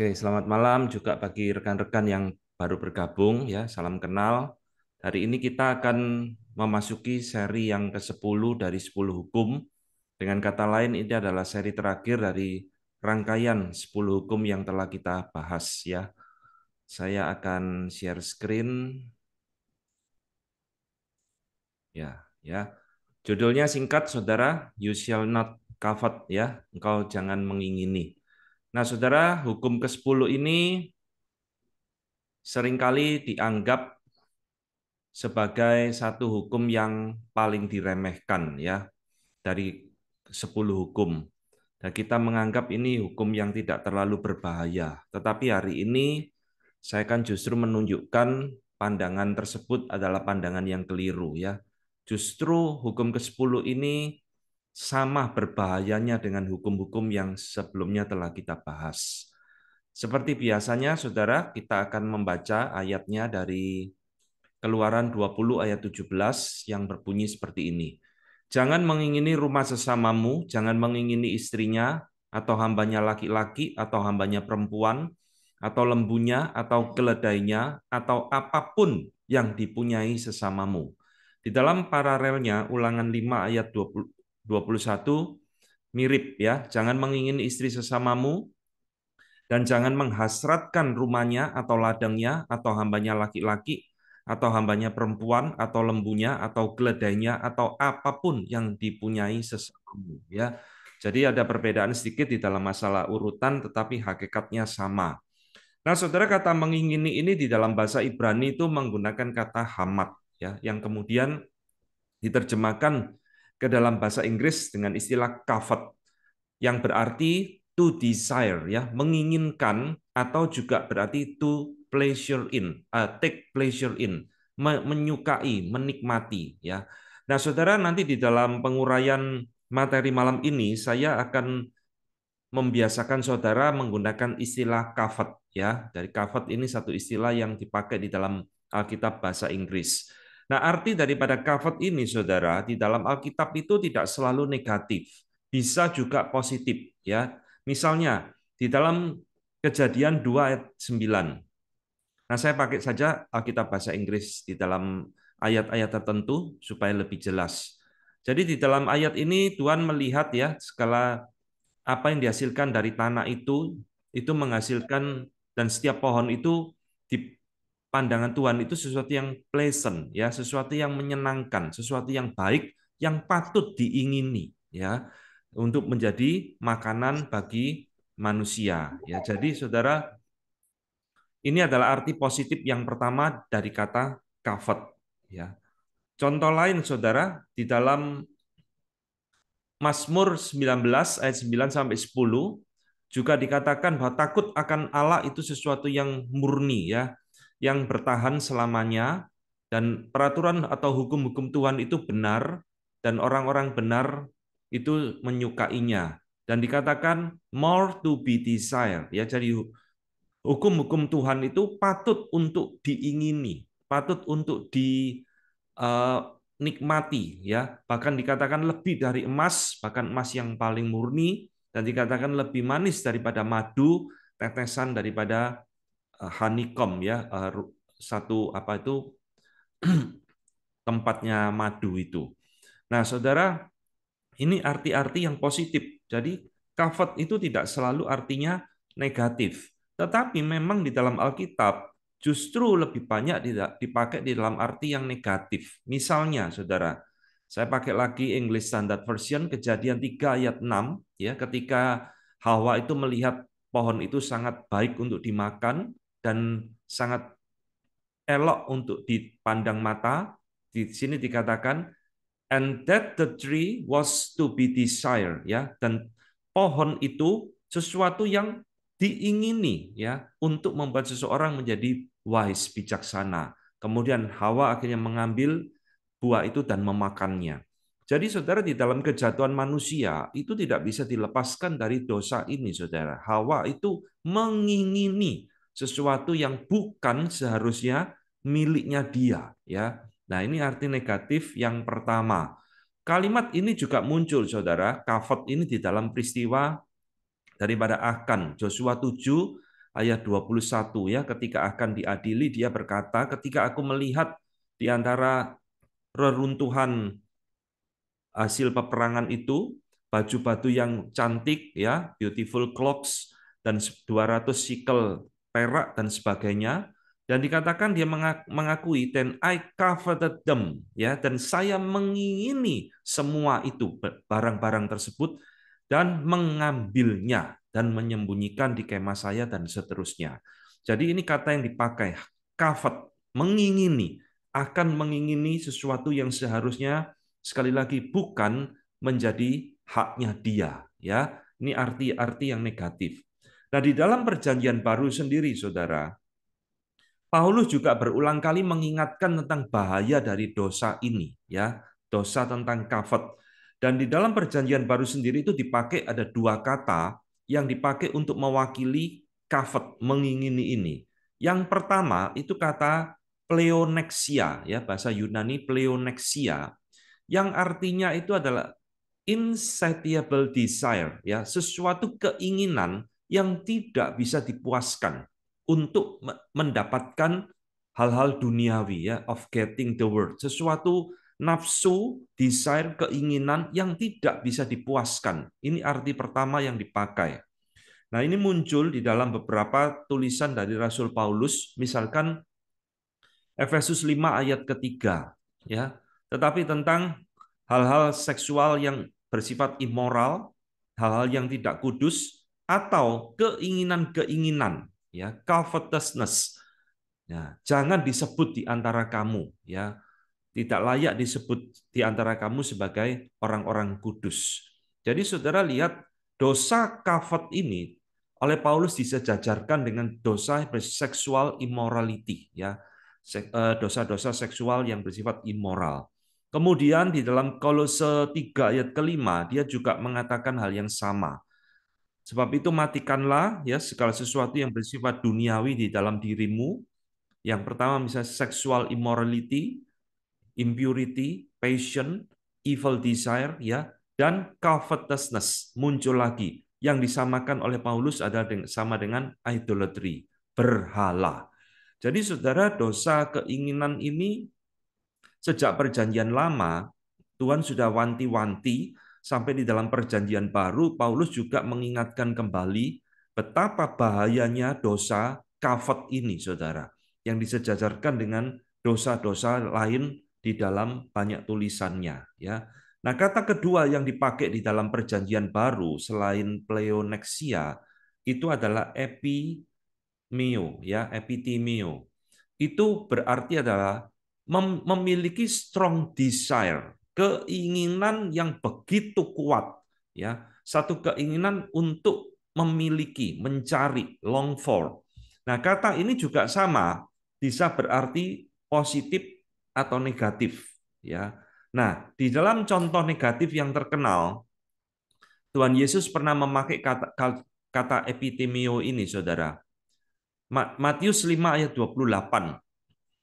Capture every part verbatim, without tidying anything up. Oke, selamat malam juga bagi rekan-rekan yang baru bergabung ya, salam kenal. Hari ini kita akan memasuki seri yang kesepuluh dari sepuluh hukum. Dengan kata lain, ini adalah seri terakhir dari rangkaian sepuluh hukum yang telah kita bahas ya. Saya akan share screen. Ya, ya. Judulnya singkat Saudara, You Shall Not Covet ya, engkau jangan mengingini. Nah, Saudara, hukum kesepuluh ini seringkali dianggap sebagai satu hukum yang paling diremehkan ya dari sepuluh hukum. Dan kita menganggap ini hukum yang tidak terlalu berbahaya. Tetapi hari ini saya akan justru menunjukkan pandangan tersebut adalah pandangan yang keliru ya. Justru hukum kesepuluh ini sama berbahayanya dengan hukum-hukum yang sebelumnya telah kita bahas. Seperti biasanya, Saudara, kita akan membaca ayatnya dari Keluaran dua puluh ayat tujuh belas yang berbunyi seperti ini. Jangan mengingini rumah sesamamu, jangan mengingini istrinya, atau hambanya laki-laki, atau hambanya perempuan, atau lembunya, atau keledainya, atau apapun yang dipunyai sesamamu. Di dalam paralelnya, Ulangan lima ayat dua puluh, dua puluh satu mirip ya, jangan mengingini istri sesamamu, dan jangan menghasratkan rumahnya atau ladangnya atau hambanya laki-laki atau hambanya perempuan atau lembunya atau keledainya atau apapun yang dipunyai sesamamu ya. Jadi ada perbedaan sedikit di dalam masalah urutan tetapi hakikatnya sama. Nah, Saudara, kata mengingini ini di dalam bahasa Ibrani itu menggunakan kata hamat ya, yang kemudian diterjemahkan ke dalam bahasa Inggris dengan istilah covet yang berarti to desire ya, menginginkan, atau juga berarti to pleasure in, uh, take pleasure in, menyukai, menikmati ya. Nah, Saudara, nanti di dalam penguraian materi malam ini saya akan membiasakan Saudara menggunakan istilah covet ya. Dari covet ini satu istilah yang dipakai di dalam Alkitab bahasa Inggris. Nah, arti daripada covet ini, Saudara, di dalam Alkitab itu tidak selalu negatif, bisa juga positif ya. Misalnya di dalam Kejadian dua ayat sembilan. Nah, saya pakai saja Alkitab bahasa Inggris di dalam ayat-ayat tertentu supaya lebih jelas. Jadi di dalam ayat ini Tuhan melihat ya, segala apa yang dihasilkan dari tanah itu itu menghasilkan, dan setiap pohon itu di pandangan Tuhan itu sesuatu yang pleasant ya, sesuatu yang menyenangkan, sesuatu yang baik, yang patut diingini ya, untuk menjadi makanan bagi manusia ya. Jadi, Saudara, ini adalah arti positif yang pertama dari kata covet ya. Contoh lain, Saudara, di dalam Mazmur sembilan belas ayat sembilan sampai sepuluh juga dikatakan bahwa takut akan Allah itu sesuatu yang murni ya, yang bertahan selamanya, dan peraturan atau hukum-hukum Tuhan itu benar, dan orang-orang benar itu menyukainya. Dan dikatakan more to be desired ya, jadi hukum-hukum Tuhan itu patut untuk diingini, patut untuk dinikmati ya. Bahkan dikatakan lebih dari emas, bahkan emas yang paling murni, dan dikatakan lebih manis daripada madu, tetesan daripada honeycomb ya, satu apa itu tempatnya madu itu. Nah, Saudara, ini arti-arti yang positif. Jadi covet itu tidak selalu artinya negatif, tetapi memang di dalam Alkitab justru lebih banyak dipakai di dalam arti yang negatif. Misalnya, Saudara, saya pakai lagi English Standard Version, Kejadian tiga ayat enam ya, ketika Hawa itu melihat pohon itu sangat baik untuk dimakan dan sangat elok untuk dipandang mata. Di sini dikatakan and that the tree was to be desired ya, dan pohon itu sesuatu yang diingini ya, untuk membuat seseorang menjadi wise, bijaksana. Kemudian Hawa akhirnya mengambil buah itu dan memakannya. Jadi, Saudara, di dalam kejatuhan manusia itu tidak bisa dilepaskan dari dosa ini, Saudara. Hawa itu mengingini sesuatu yang bukan seharusnya miliknya dia ya. Nah, ini arti negatif yang pertama. Kalimat ini juga muncul, Saudara, covet ini di dalam peristiwa daripada Akan, Yosua tujuh ayat dua puluh satu ya, ketika akan diadili dia berkata, ketika aku melihat di antara reruntuhan hasil peperangan itu baju-baju yang cantik ya, beautiful clothes dan dua ratus sikel perak dan sebagainya, dan dikatakan dia mengakui then I coveted them ya, dan saya mengingini semua itu barang-barang tersebut dan mengambilnya dan menyembunyikan di kemah saya dan seterusnya. Jadi ini kata yang dipakai, covet, mengingini, akan mengingini sesuatu yang seharusnya sekali lagi bukan menjadi haknya dia ya. Ini arti-arti yang negatif. Nah, di dalam Perjanjian Baru sendiri Saudara, Paulus juga berulang kali mengingatkan tentang bahaya dari dosa ini ya, dosa tentang covet. Dan di dalam Perjanjian Baru sendiri itu dipakai ada dua kata yang dipakai untuk mewakili covet, mengingini ini. Yang pertama itu kata pleonexia ya, bahasa Yunani pleonexia, yang artinya itu adalah insatiable desire ya, sesuatu keinginan yang tidak bisa dipuaskan untuk mendapatkan hal-hal duniawi ya, of getting the world, sesuatu nafsu, desire, keinginan yang tidak bisa dipuaskan. Ini arti pertama yang dipakai. Nah, ini muncul di dalam beberapa tulisan dari Rasul Paulus, misalkan Efesus lima ayat ketiga ya. Tetapi tentang hal-hal seksual yang bersifat immoral, hal-hal yang tidak kudus atau keinginan-keinginan ya, covetousness. Nah, jangan disebut di antara kamu ya. Tidak layak disebut di antara kamu sebagai orang-orang kudus. Jadi Saudara lihat dosa covet ini oleh Paulus disejajarkan dengan dosa seksual immorality ya, dosa-dosa seksual yang bersifat immoral. Kemudian di dalam Kolose tiga ayat kelima dia juga mengatakan hal yang sama. Sebab itu matikanlah ya segala sesuatu yang bersifat duniawi di dalam dirimu. Yang pertama misalnya seksual immorality, impurity, passion, evil desire ya, dan covetousness muncul lagi yang disamakan oleh Paulus adalah sama dengan idolatry, berhala. Jadi Saudara, dosa keinginan ini sejak Perjanjian Lama Tuhan sudah wanti-wanti, sampai di dalam Perjanjian Baru Paulus juga mengingatkan kembali betapa bahayanya dosa covet ini Saudara, yang disejajarkan dengan dosa-dosa lain di dalam banyak tulisannya ya. Nah, kata kedua yang dipakai di dalam Perjanjian Baru selain pleonexia itu adalah epitimeo ya, epitimeo. Itu berarti adalah mem memiliki strong desire, keinginan yang begitu kuat ya, satu keinginan untuk memiliki, mencari, long for. Nah, kata ini juga sama, bisa berarti positif atau negatif ya. Nah, di dalam contoh negatif yang terkenal Tuhan Yesus pernah memakai kata kata epitimeo ini Saudara. Matius lima ayat dua puluh delapan.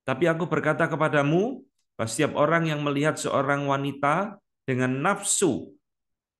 Tapi aku berkata kepadamu, setiap orang yang melihat seorang wanita dengan nafsu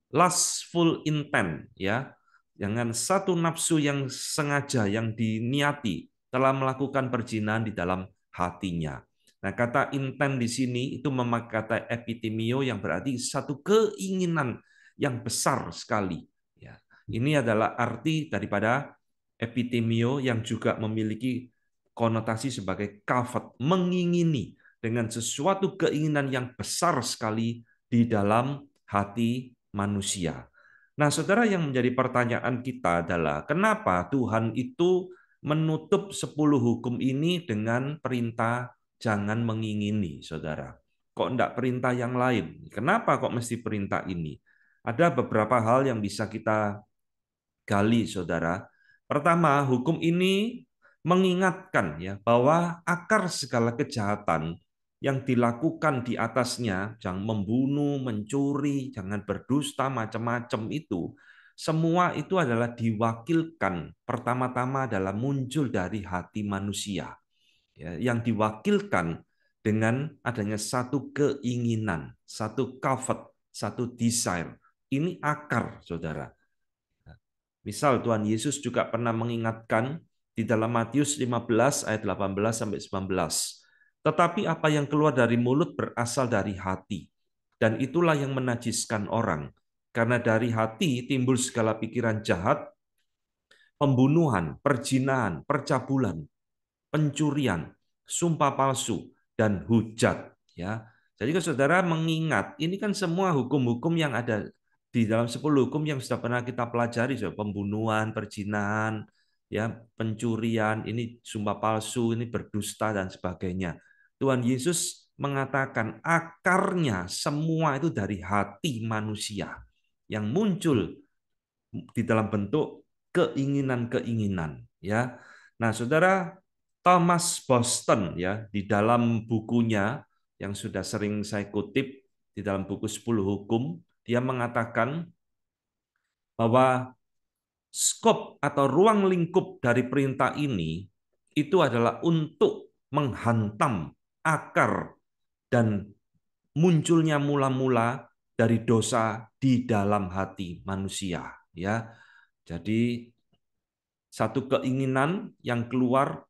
lustful intent ya, dengan satu nafsu yang sengaja yang diniati telah melakukan perzinahan di dalam hatinya. Nah, kata intent di sini itu memakai kata epitimeo yang berarti satu keinginan yang besar sekali ya. Ini adalah arti daripada epitimeo yang juga memiliki konotasi sebagai covet, mengingini dengan sesuatu keinginan yang besar sekali di dalam hati manusia. Nah, Saudara, yang menjadi pertanyaan kita adalah kenapa Tuhan itu menutup sepuluh hukum ini dengan perintah jangan mengingini, Saudara. Kok enggak perintah yang lain? Kenapa kok mesti perintah ini? Ada beberapa hal yang bisa kita gali, Saudara. Pertama, hukum ini mengingatkan ya bahwa akar segala kejahatan yang dilakukan di atasnya, jangan membunuh, mencuri, jangan berdusta, macam-macam itu, semua itu adalah diwakilkan pertama-tama adalah muncul dari hati manusia. Yang diwakilkan dengan adanya satu keinginan, satu covet, satu desire. Ini akar, Saudara. Misal Tuhan Yesus juga pernah mengingatkan di dalam Matius lima belas ayat delapan belas sampai sembilan belas. Tetapi apa yang keluar dari mulut berasal dari hati, dan itulah yang menajiskan orang. Karena dari hati timbul segala pikiran jahat, pembunuhan, perzinahan, percabulan, pencurian, sumpah palsu, dan hujat. Ya. Jadi kalau saudara mengingat, ini kan semua hukum-hukum yang ada di dalam sepuluh hukum yang sudah pernah kita pelajari, so, pembunuhan, perzinahan, ya, pencurian, ini sumpah palsu, ini berdusta, dan sebagainya. Tuhan Yesus mengatakan akarnya semua itu dari hati manusia yang muncul di dalam bentuk keinginan-keinginan, ya. Nah, Saudara Thomas Boston, ya, di dalam bukunya yang sudah sering saya kutip di dalam buku sepuluh hukum, dia mengatakan bahwa skop atau ruang lingkup dari perintah ini itu adalah untuk menghantam akar dan munculnya mula-mula dari dosa di dalam hati manusia, ya. Jadi satu keinginan yang keluar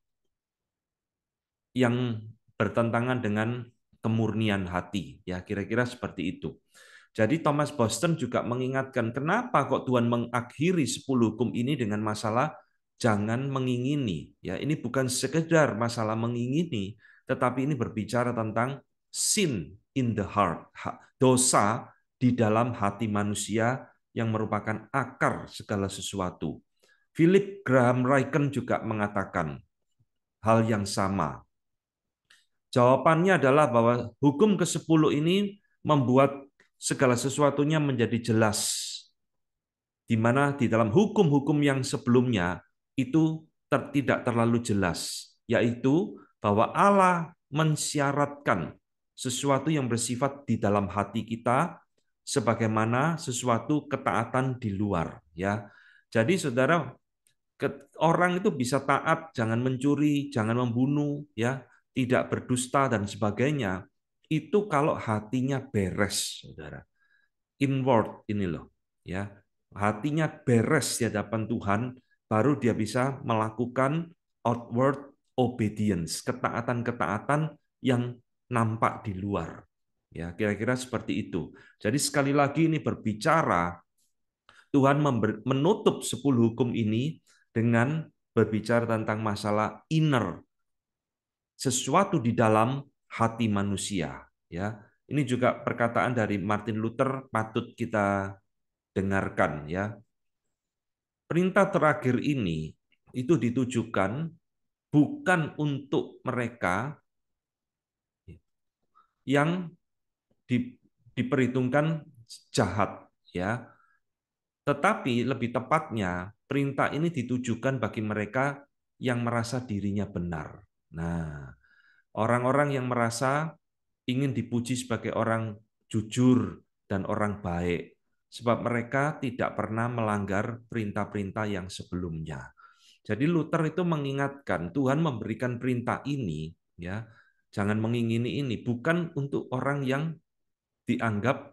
yang bertentangan dengan kemurnian hati, ya, kira-kira seperti itu. Jadi Thomas Boston juga mengingatkan kenapa kok Tuhan mengakhiri sepuluh hukum ini dengan masalah jangan mengingini, ya. Ini bukan sekedar masalah mengingini, tetapi ini berbicara tentang sin in the heart, dosa di dalam hati manusia yang merupakan akar segala sesuatu. Philip Graham Ryken juga mengatakan hal yang sama. Jawabannya adalah bahwa hukum kesepuluh ini membuat segala sesuatunya menjadi jelas, di mana di dalam hukum-hukum yang sebelumnya itu ter tidak terlalu jelas, yaitu bahwa Allah mensyaratkan sesuatu yang bersifat di dalam hati kita sebagaimana sesuatu ketaatan di luar, ya. Jadi saudara, orang itu bisa taat, jangan mencuri, jangan membunuh, ya, tidak berdusta dan sebagainya. Itu kalau hatinya beres, saudara. Inward ini loh, ya. Hatinya beres di hadapan Tuhan, baru dia bisa melakukan outward obedience, ketaatan-ketaatan yang nampak di luar. Ya, kira-kira seperti itu. Jadi sekali lagi ini berbicara, Tuhan menutup sepuluh hukum ini dengan berbicara tentang masalah inner, sesuatu di dalam hati manusia. Ya, ini juga perkataan dari Martin Luther patut kita dengarkan. Ya, perintah terakhir ini itu ditujukan bukan untuk mereka yang Di, diperhitungkan jahat, ya, tetapi lebih tepatnya perintah ini ditujukan bagi mereka yang merasa dirinya benar. Nah, orang-orang yang merasa ingin dipuji sebagai orang jujur dan orang baik, sebab mereka tidak pernah melanggar perintah-perintah yang sebelumnya. Jadi Luther itu mengingatkan Tuhan memberikan perintah ini, ya, jangan mengingini ini bukan untuk orang yang dianggap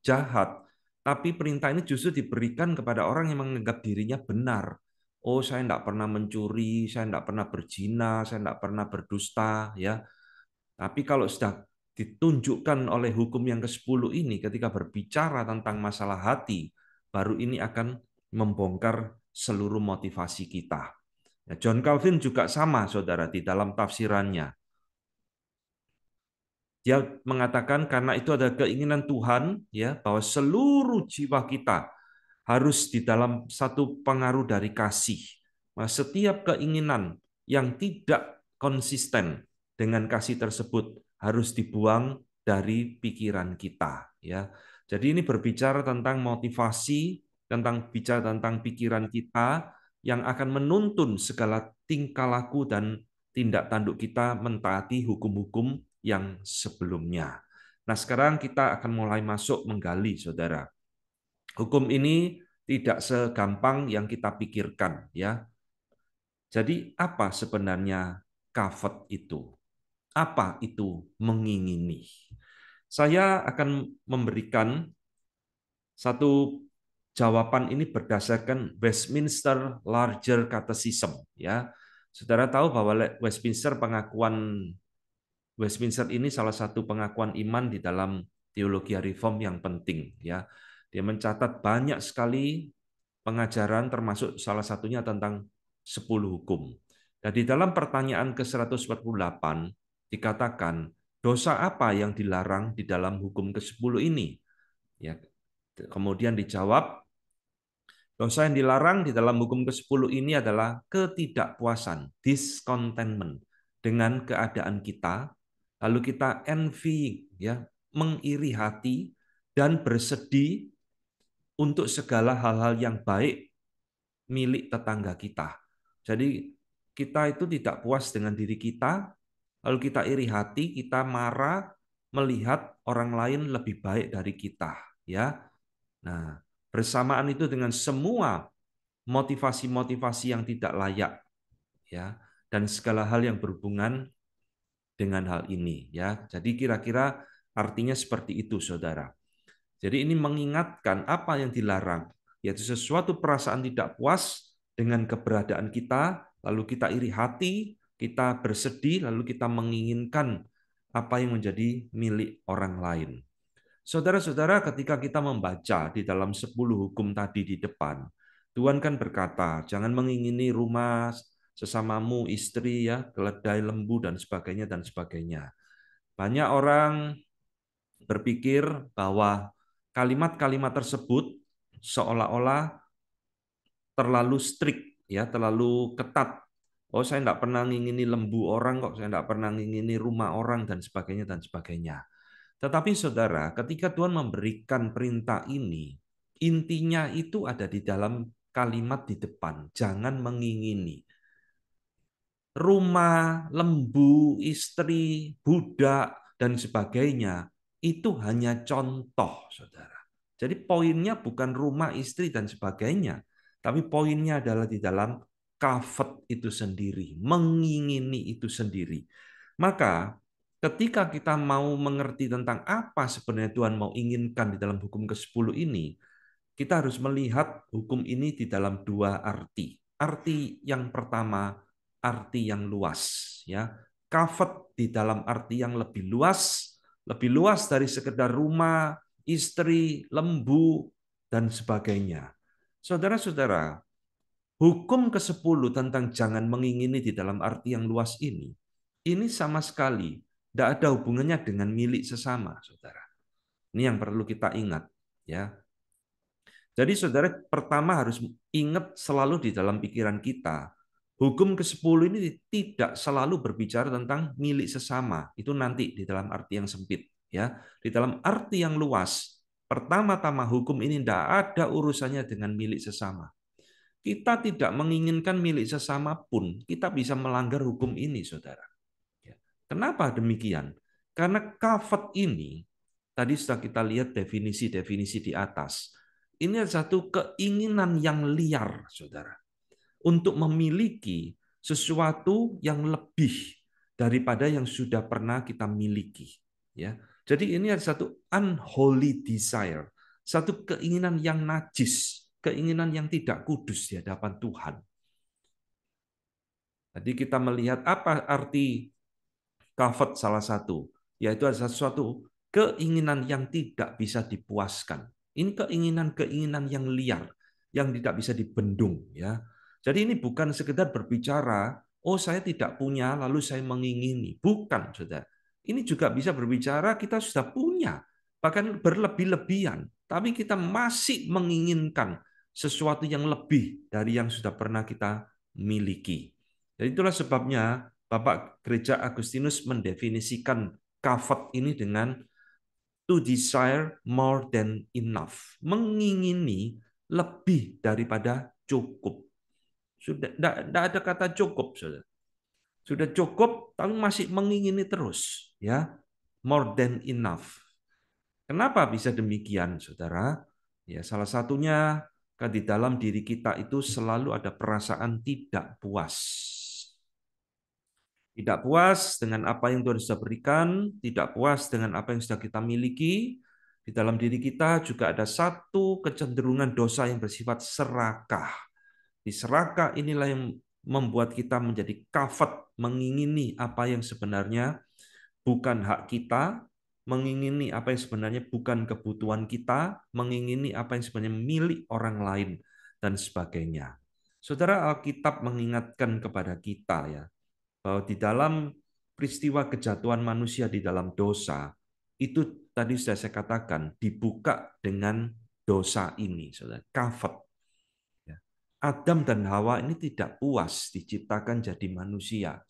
jahat, tapi perintah ini justru diberikan kepada orang yang menganggap dirinya benar. Oh, saya tidak pernah mencuri, saya tidak pernah berzina, saya tidak pernah berdusta, ya. Tapi kalau sudah ditunjukkan oleh hukum yang kesepuluh ini, ketika berbicara tentang masalah hati, baru ini akan membongkar seluruh motivasi kita. John Calvin juga sama, saudara, di dalam tafsirannya. Dia mengatakan karena itu ada keinginan Tuhan, ya, bahwa seluruh jiwa kita harus di dalam satu pengaruh dari kasih. Nah, setiap keinginan yang tidak konsisten dengan kasih tersebut harus dibuang dari pikiran kita, ya. Jadi ini berbicara tentang motivasi, tentang bicara tentang pikiran kita yang akan menuntun segala tingkah laku dan tindak tanduk kita mentaati hukum-hukum yang sebelumnya. Nah, sekarang kita akan mulai masuk menggali, saudara. Hukum ini tidak segampang yang kita pikirkan, ya. Jadi apa sebenarnya covet itu? Apa itu mengingini? Saya akan memberikan satu jawaban ini berdasarkan Westminster Larger Catechism. Ya, saudara tahu bahwa Westminster pengakuan Westminster ini salah satu pengakuan iman di dalam teologi reform yang penting. Ya, dia mencatat banyak sekali pengajaran, termasuk salah satunya tentang sepuluh hukum. Dan di dalam pertanyaan ke seratus empat puluh delapan dikatakan dosa apa yang dilarang di dalam hukum ke sepuluh ini? Ya, kemudian dijawab, dosa yang dilarang di dalam hukum ke sepuluh ini adalah ketidakpuasan, discontentment, dengan keadaan kita, lalu kita envy, ya, mengiri hati, dan bersedih untuk segala hal-hal yang baik milik tetangga kita. Jadi kita itu tidak puas dengan diri kita, lalu kita iri hati, kita marah melihat orang lain lebih baik dari kita. Ya. Nah, bersamaan itu dengan semua motivasi-motivasi yang tidak layak, ya, dan segala hal yang berhubungan dengan hal ini, ya. Jadi kira-kira artinya seperti itu, saudara. Jadi ini mengingatkan apa yang dilarang, yaitu sesuatu perasaan tidak puas dengan keberadaan kita, lalu kita iri hati, kita bersedih, lalu kita menginginkan apa yang menjadi milik orang lain. Saudara-saudara, ketika kita membaca di dalam sepuluh hukum tadi di depan, Tuhan kan berkata, jangan mengingini rumah sesamamu, istri, ya, keledai, lembu, dan sebagainya, dan sebagainya. Banyak orang berpikir bahwa kalimat-kalimat tersebut seolah-olah terlalu strict, ya, terlalu ketat. Oh, saya tidak pernah ngingini lembu orang kok, saya tidak pernah ngingini rumah orang, dan sebagainya, dan sebagainya. Tetapi saudara, ketika Tuhan memberikan perintah ini, intinya itu ada di dalam kalimat di depan. Jangan mengingini. Rumah, lembu, istri, budak, dan sebagainya, itu hanya contoh, saudara. Jadi poinnya bukan rumah, istri, dan sebagainya. Tapi poinnya adalah di dalam covet itu sendiri. Mengingini itu sendiri. Maka ketika kita mau mengerti tentang apa sebenarnya Tuhan mau inginkan di dalam hukum ke sepuluh ini, kita harus melihat hukum ini di dalam dua arti. Arti yang pertama, arti yang luas, ya. Covet di dalam arti yang lebih luas, lebih luas dari sekedar rumah, istri, lembu, dan sebagainya. Saudara-saudara, hukum ke sepuluh tentang jangan mengingini di dalam arti yang luas ini, ini sama sekali tidak ada hubungannya dengan milik sesama, saudara. Ini yang perlu kita ingat, ya. Jadi saudara, pertama harus ingat selalu di dalam pikiran kita, hukum ke sepuluh ini tidak selalu berbicara tentang milik sesama. Itu nanti di dalam arti yang sempit, ya. Di dalam arti yang luas, pertama-tama hukum ini tidak ada urusannya dengan milik sesama. Kita tidak menginginkan milik sesama pun, kita bisa melanggar hukum ini, saudara. Kenapa demikian? Karena covet ini, tadi sudah kita lihat definisi-definisi di atas, ini adalah satu keinginan yang liar, saudara, untuk memiliki sesuatu yang lebih daripada yang sudah pernah kita miliki. Ya, jadi ini adalah satu unholy desire, satu keinginan yang najis, keinginan yang tidak kudus di hadapan Tuhan. Jadi kita melihat apa arti covet salah satu, yaitu ada sesuatu keinginan yang tidak bisa dipuaskan. Ini keinginan-keinginan yang liar, yang tidak bisa dibendung, ya. Jadi ini bukan sekedar berbicara, oh saya tidak punya lalu saya mengingini. Bukan, saudara. Ini juga bisa berbicara kita sudah punya, bahkan berlebih-lebihan, tapi kita masih menginginkan sesuatu yang lebih dari yang sudah pernah kita miliki. Jadi itulah sebabnya Bapak Gereja Agustinus mendefinisikan covet ini dengan to desire more than enough. Mengingini lebih daripada cukup. Sudah tidak ada kata cukup, saudara. Sudah cukup, tapi masih mengingini terus, ya. More than enough. Kenapa bisa demikian, saudara? Ya, salah satunya kan di dalam diri kita itu selalu ada perasaan tidak puas. Tidak puas dengan apa yang Tuhan sudah berikan, tidak puas dengan apa yang sudah kita miliki, Di dalam diri kita juga ada satu kecenderungan dosa yang bersifat serakah. Di serakah inilah yang membuat kita menjadi kafat, mengingini apa yang sebenarnya bukan hak kita, mengingini apa yang sebenarnya bukan kebutuhan kita, mengingini apa yang sebenarnya milik orang lain, dan sebagainya. Saudara, Alkitab mengingatkan kepada kita ya bahwa di dalam peristiwa kejatuhan manusia di dalam dosa, itu tadi sudah saya katakan, dibuka dengan dosa ini, saudara, kafat. Adam dan Hawa ini tidak puas diciptakan jadi manusia.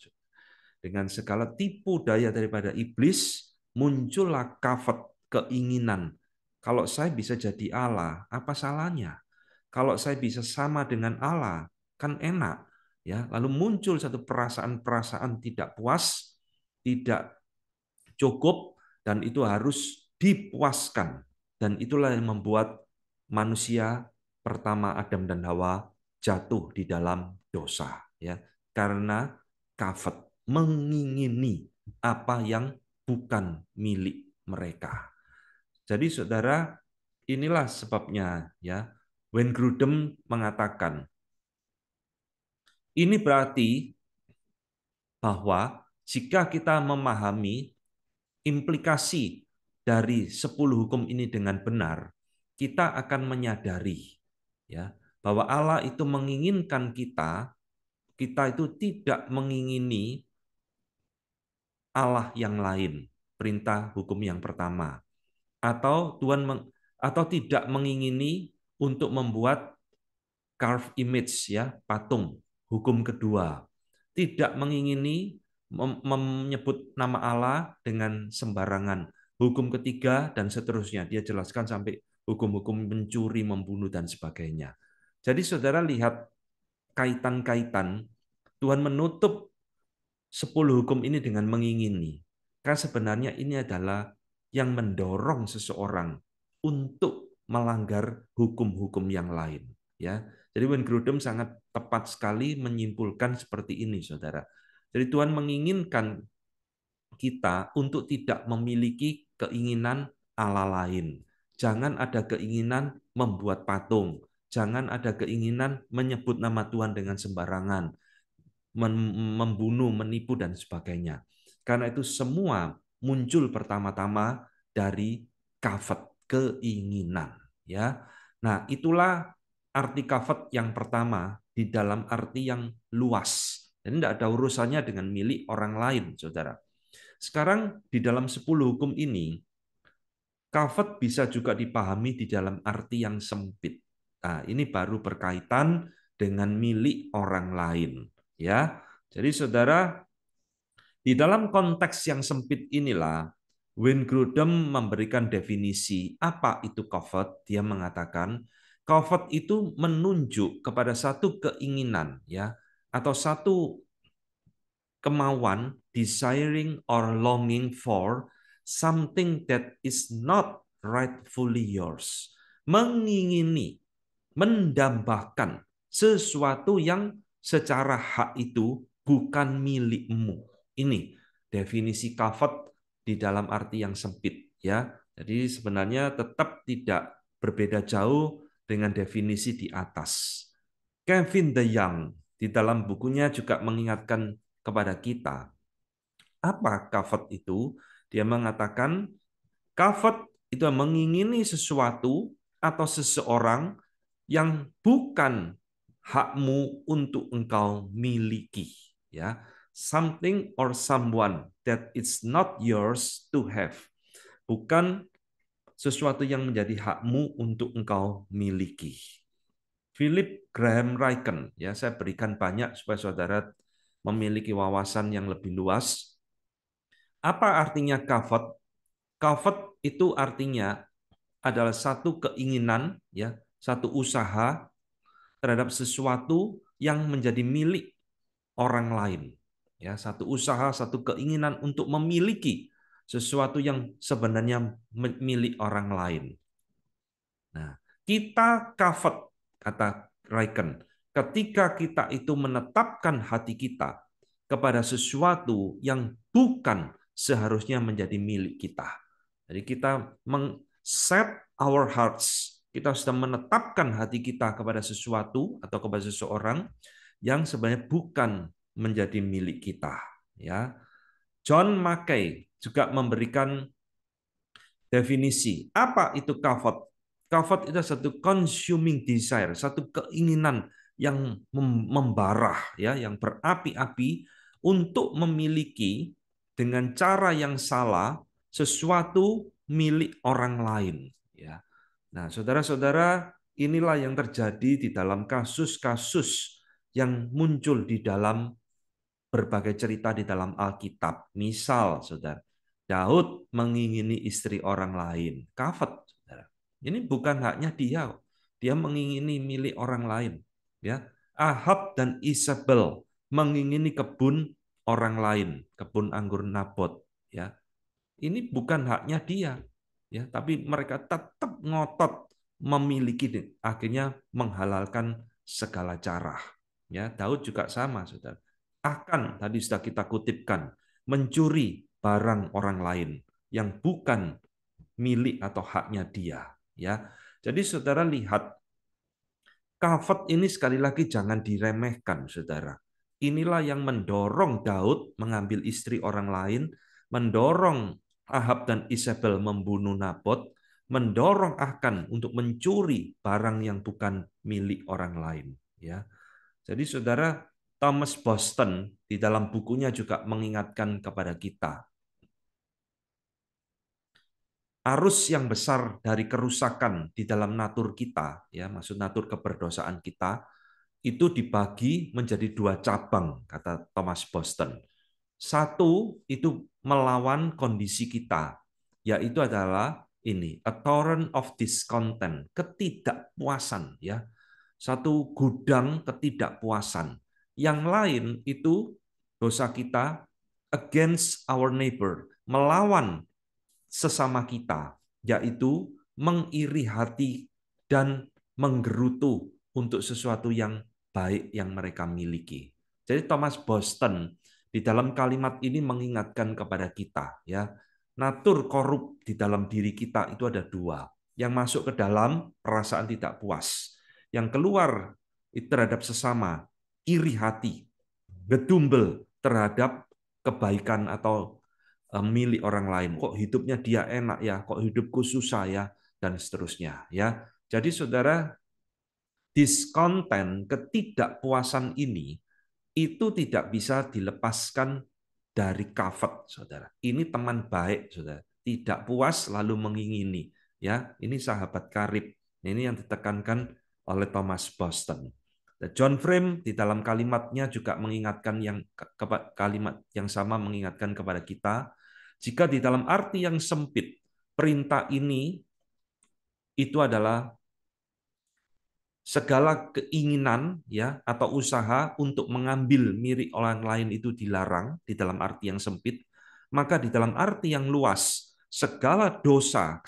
Dengan segala tipu daya daripada iblis, muncullah kafat, keinginan. Kalau saya bisa jadi Allah, apa salahnya? Kalau saya bisa sama dengan Allah, kan enak. Ya, lalu muncul satu perasaan-perasaan tidak puas, tidak cukup, dan itu harus dipuaskan. Dan itulah yang membuat manusia pertama, Adam dan Hawa, jatuh di dalam dosa ya, karena kafet, mengingini apa yang bukan milik mereka. Jadi saudara, inilah sebabnya ya Wayne Grudem mengatakan, ini berarti bahwa jika kita memahami implikasi dari sepuluh hukum ini dengan benar, kita akan menyadari ya bahwa Allah itu menginginkan kita, kita itu tidak mengingini Allah yang lain, perintah hukum yang pertama, atau Tuhan meng, atau tidak mengingini untuk membuat carved image ya, patung, hukum kedua, tidak mengingini mem menyebut nama Allah dengan sembarangan, hukum ketiga, dan seterusnya. Dia jelaskan sampai hukum-hukum mencuri, membunuh, dan sebagainya. Jadi saudara lihat kaitan-kaitan, Tuhan menutup sepuluh hukum ini dengan mengingini. Karena sebenarnya ini adalah yang mendorong seseorang untuk melanggar hukum-hukum yang lain. Ya, jadi Wayne Grudem sangat tepat sekali menyimpulkan seperti ini, saudara. Jadi Tuhan menginginkan kita untuk tidak memiliki keinginan Allah lain. Jangan ada keinginan membuat patung, jangan ada keinginan menyebut nama Tuhan dengan sembarangan, membunuh, menipu, dan sebagainya. Karena itu semua muncul pertama-tama dari kafet, keinginan. Ya, nah itulah arti kafet yang pertama di dalam arti yang luas. Jadi tidak ada urusannya dengan milik orang lain, saudara. Sekarang di dalam sepuluh hukum ini, kafet bisa juga dipahami di dalam arti yang sempit. Nah, ini baru berkaitan dengan milik orang lain, ya. Jadi saudara, di dalam konteks yang sempit inilah Wayne Grudem memberikan definisi apa itu kafet. Dia mengatakan kafet itu menunjuk kepada satu keinginan, ya, atau satu kemauan, desiring or longing for something that is not rightfully yours. Mengingini, mendambahkan sesuatu yang secara hak itu bukan milikmu. Ini definisi kafet di dalam arti yang sempit ya. Jadi sebenarnya tetap tidak berbeda jauh dengan definisi di atas. Kevin De Young di dalam bukunya juga mengingatkan kepada kita apa kafet itu. Dia mengatakan kafet itu mengingini sesuatu atau seseorang yang bukan hakmu untuk engkau miliki, ya, something or someone that is not yours to have, bukan sesuatu yang menjadi hakmu untuk engkau miliki. Philip Graham Ryken, ya, saya berikan banyak supaya saudara memiliki wawasan yang lebih luas. Apa artinya kafet? Kafet itu artinya adalah satu keinginan, ya, satu usaha terhadap sesuatu yang menjadi milik orang lain. Ya, satu usaha, satu keinginan untuk memiliki sesuatu yang sebenarnya milik orang lain. Nah, kita kafet, kata Ryken, ketika kita itu menetapkan hati kita kepada sesuatu yang bukan seharusnya menjadi milik kita. Jadi kita set our hearts. Kita sudah menetapkan hati kita kepada sesuatu atau kepada seseorang yang sebenarnya bukan menjadi milik kita. Ya, John Mackay juga memberikan definisi. Apa itu kafot? Kafot itu satu consuming desire, satu keinginan yang membara, ya, yang berapi-api untuk memiliki dengan cara yang salah sesuatu milik orang lain. Ya. Nah, saudara-saudara, inilah yang terjadi di dalam kasus-kasus yang muncul di dalam berbagai cerita di dalam Alkitab. Misal, saudara, Daud mengingini istri orang lain, kafet. Ini bukan haknya dia, dia mengingini milik orang lain. Ya, Ahab dan Isabel mengingini kebun orang lain, kebun anggur Nabot. Ya, ini bukan haknya dia. Ya, tapi mereka tetap ngotot memiliki, akhirnya menghalalkan segala cara. Ya, Daud juga sama, saudara. Akan tadi sudah kita kutipkan, mencuri barang orang lain yang bukan milik atau haknya dia. Ya, jadi saudara lihat, kafet ini sekali lagi jangan diremehkan, saudara. Inilah yang mendorong Daud mengambil istri orang lain, mendorong Ahab dan Isabel membunuh Nabot, mendorong Akan untuk mencuri barang yang bukan milik orang lain. Ya, jadi saudara, Thomas Boston di dalam bukunya juga mengingatkan kepada kita, arus yang besar dari kerusakan di dalam natur kita, ya, maksud natur keberdosaan kita, itu dibagi menjadi dua cabang, kata Thomas Boston. Satu, itu melawan kondisi kita, yaitu adalah ini, a torrent of discontent, ketidakpuasan, ya, satu gudang ketidakpuasan. Yang lain itu dosa kita against our neighbor, melawan sesama kita, yaitu mengiri hati dan menggerutu untuk sesuatu yang baik yang mereka miliki. Jadi Thomas Boston di dalam kalimat ini mengingatkan kepada kita, ya, natur korup di dalam diri kita itu ada dua, yang masuk ke dalam perasaan tidak puas, yang keluar terhadap sesama, iri hati, gedumbel terhadap kebaikan atau milik orang lain. Kok hidupnya dia enak ya, kok hidupku susah ya, dan seterusnya ya. Jadi saudara, diskonten, ketidakpuasan ini itu tidak bisa dilepaskan dari kafet, saudara. Ini teman baik, saudara. Tidak puas lalu mengingini, ya. Ini sahabat karib. Ini yang ditekankan oleh Thomas Boston. John Frame di dalam kalimatnya juga mengingatkan yang kalimat yang sama mengingatkan kepada kita. Jika di dalam arti yang sempit, perintah ini itu adalah segala keinginan ya atau usaha untuk mengambil milik orang lain itu dilarang di dalam arti yang sempit, maka di dalam arti yang luas, segala dosa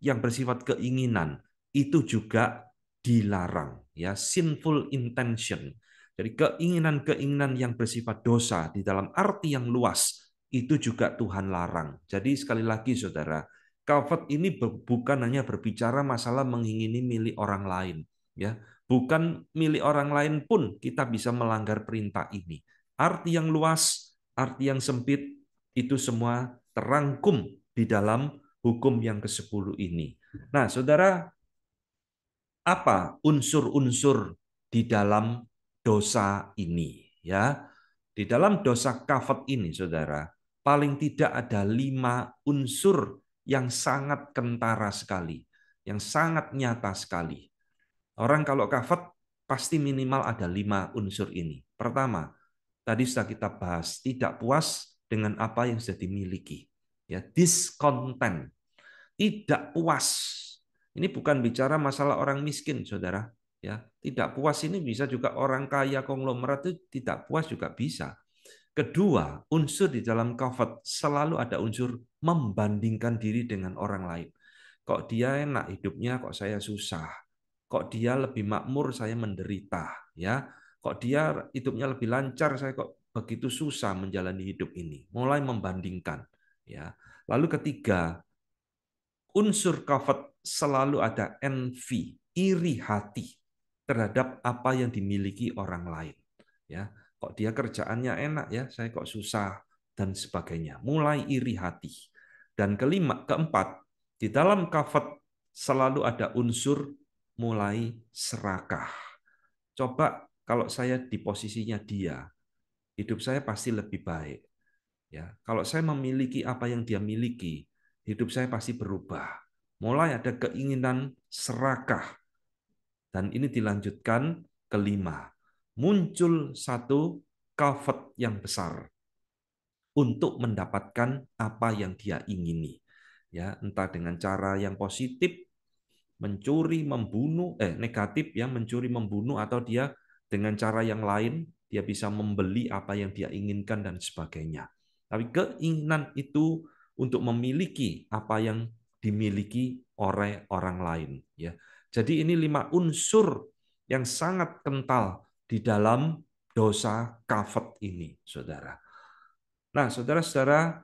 yang bersifat keinginan itu juga dilarang, ya, sinful intention. Jadi keinginan-keinginan yang bersifat dosa di dalam arti yang luas itu juga Tuhan larang. Jadi sekali lagi saudara, kafet ini bukan hanya berbicara masalah mengingini milik orang lain, ya. Bukan milik orang lain pun kita bisa melanggar perintah ini. Arti yang luas, arti yang sempit itu semua terangkum di dalam hukum yang kesepuluh ini. Nah, saudara, apa unsur-unsur di dalam dosa ini, ya? Di dalam dosa kafet ini, saudara, paling tidak ada lima unsur yang sangat kentara sekali, yang sangat nyata sekali. Orang kalau kafet pasti minimal ada lima unsur ini. Pertama, tadi sudah kita bahas, tidak puas dengan apa yang sudah dimiliki, ya, discontent, tidak puas. Ini bukan bicara masalah orang miskin, saudara. Ya, tidak puas ini bisa juga orang kaya konglomerat itu tidak puas juga bisa. Kedua, unsur di dalam kafet selalu ada unsur membandingkan diri dengan orang lain. Kok dia enak hidupnya, kok saya susah. Kok dia lebih makmur, saya menderita. Ya, kok dia hidupnya lebih lancar, saya kok begitu susah menjalani hidup ini. Mulai membandingkan. Ya, lalu ketiga, unsur kafat selalu ada envy, iri hati terhadap apa yang dimiliki orang lain. Ya, kok dia kerjaannya enak ya, saya kok susah dan sebagainya. Mulai iri hati. Dan kelima, keempat, di dalam kafat selalu ada unsur mulai serakah. Coba kalau saya di posisinya dia, hidup saya pasti lebih baik. Ya, kalau saya memiliki apa yang dia miliki, hidup saya pasti berubah. Mulai ada keinginan serakah. Dan ini dilanjutkan kelima. Muncul satu kafat yang besar untuk mendapatkan apa yang dia ingini. Ya, entah dengan cara yang positif, mencuri, membunuh, eh negatif ya, mencuri, membunuh, atau dia dengan cara yang lain, dia bisa membeli apa yang dia inginkan dan sebagainya. Tapi keinginan itu untuk memiliki apa yang dimiliki oleh orang lain, ya. Jadi ini lima unsur yang sangat kental di dalam dosa kafat ini, saudara. Nah, saudara-saudara,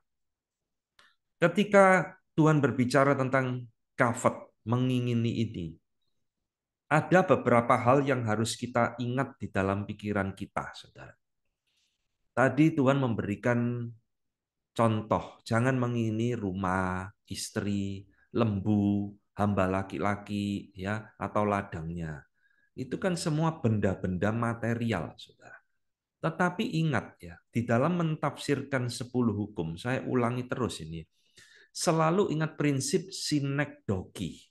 ketika Tuhan berbicara tentang kafat, mengingini ini, ada beberapa hal yang harus kita ingat di dalam pikiran kita, saudara. Tadi Tuhan memberikan contoh, jangan mengingini rumah, istri, lembu, hamba laki-laki, ya, atau ladangnya. Itu kan semua benda-benda material, saudara. Tetapi ingat ya, di dalam mentafsirkan sepuluh hukum, saya ulangi terus ini, selalu ingat prinsip sinekdoki.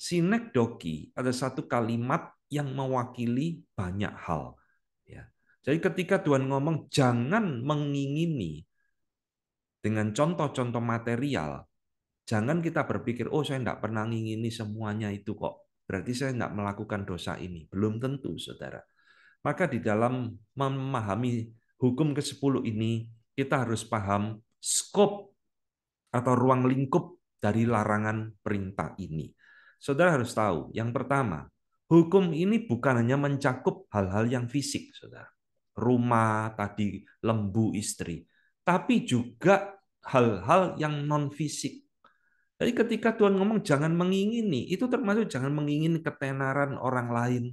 Sinekdoki ada satu kalimat yang mewakili banyak hal. Ya. Jadi ketika Tuhan ngomong jangan mengingini, dengan contoh-contoh material, jangan kita berpikir, oh saya tidak pernah ngingini semuanya itu kok. Berarti saya tidak melakukan dosa ini. Belum tentu, saudara. Maka di dalam memahami hukum kesepuluh ini, kita harus paham skop atau ruang lingkup dari larangan perintah ini. Saudara harus tahu, yang pertama, hukum ini bukan hanya mencakup hal-hal yang fisik, saudara. Rumah, tadi lembu, istri. Tapi juga hal-hal yang non-fisik. Jadi ketika Tuhan ngomong jangan mengingini, itu termasuk jangan mengingini ketenaran orang lain,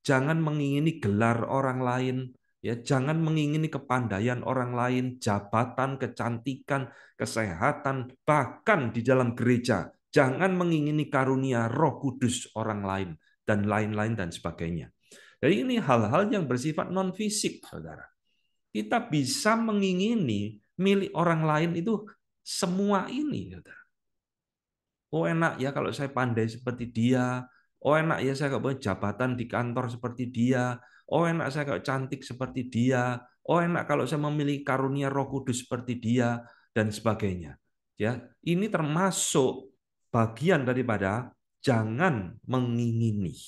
jangan mengingini gelar orang lain, ya, jangan mengingini kepandaian orang lain, jabatan, kecantikan, kesehatan, bahkan di dalam gereja, jangan mengingini karunia Roh Kudus orang lain, dan lain-lain dan sebagainya. Jadi ini hal-hal yang bersifat non-fisik, saudara. Kita bisa mengingini milik orang lain itu semua ini. Oh enak ya kalau saya pandai seperti dia. Oh enak ya saya punya jabatan di kantor seperti dia. Oh enak saya kalau cantik seperti dia. Oh enak kalau saya memiliki karunia Roh Kudus seperti dia dan sebagainya. Ya, ini termasuk bagian daripada jangan mengingini.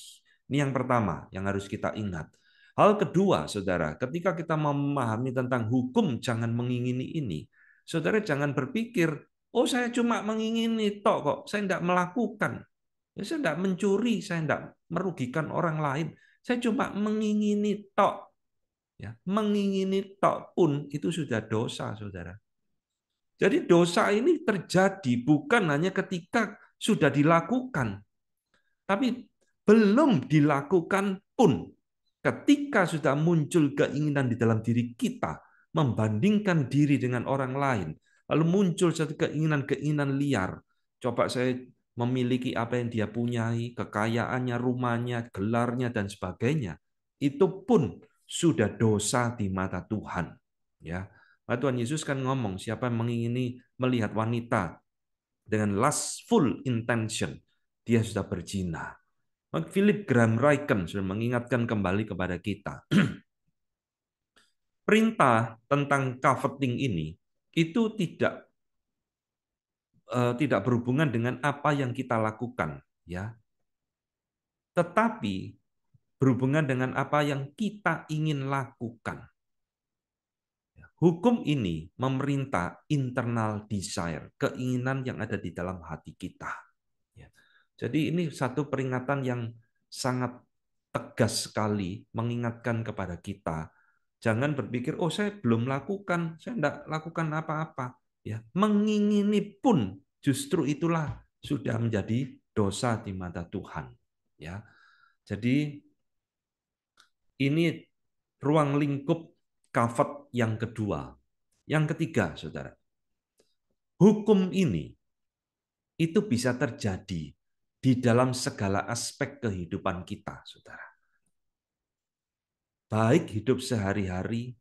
Ini yang pertama yang harus kita ingat. Hal kedua, saudara, ketika kita memahami tentang hukum jangan mengingini ini, saudara jangan berpikir, oh saya cuma mengingini tok kok, saya tidak melakukan, saya tidak mencuri, saya tidak merugikan orang lain, saya cuma mengingini tok. Ya, mengingini tok pun itu sudah dosa, saudara. Jadi dosa ini terjadi bukan hanya ketika sudah dilakukan, tapi belum dilakukan pun. Ketika sudah muncul keinginan di dalam diri kita, membandingkan diri dengan orang lain, lalu muncul satu keinginan-keinginan liar. Coba saya memiliki apa yang dia punyai, kekayaannya, rumahnya, gelarnya, dan sebagainya. Itu pun sudah dosa di mata Tuhan. Ya, Tuhan Yesus kan ngomong, siapa yang mengingini melihat wanita dengan lustful intention, dia sudah berzina. Philip Graham Ryken sudah mengingatkan kembali kepada kita. Perintah tentang coveting ini itu tidak eh, tidak berhubungan dengan apa yang kita lakukan, ya. Tetapi berhubungan dengan apa yang kita ingin lakukan. Hukum ini memerintah internal desire, keinginan yang ada di dalam hati kita. Ya. Jadi ini satu peringatan yang sangat tegas sekali mengingatkan kepada kita. Jangan berpikir, oh saya belum lakukan, saya tidak lakukan apa-apa. Ya, mengingini pun justru itulah sudah menjadi dosa di mata Tuhan. Ya, jadi ini ruang lingkup kafat yang kedua. Yang ketiga, saudara, hukum ini itu bisa terjadi di dalam segala aspek kehidupan kita, saudara. Baik hidup sehari-hari,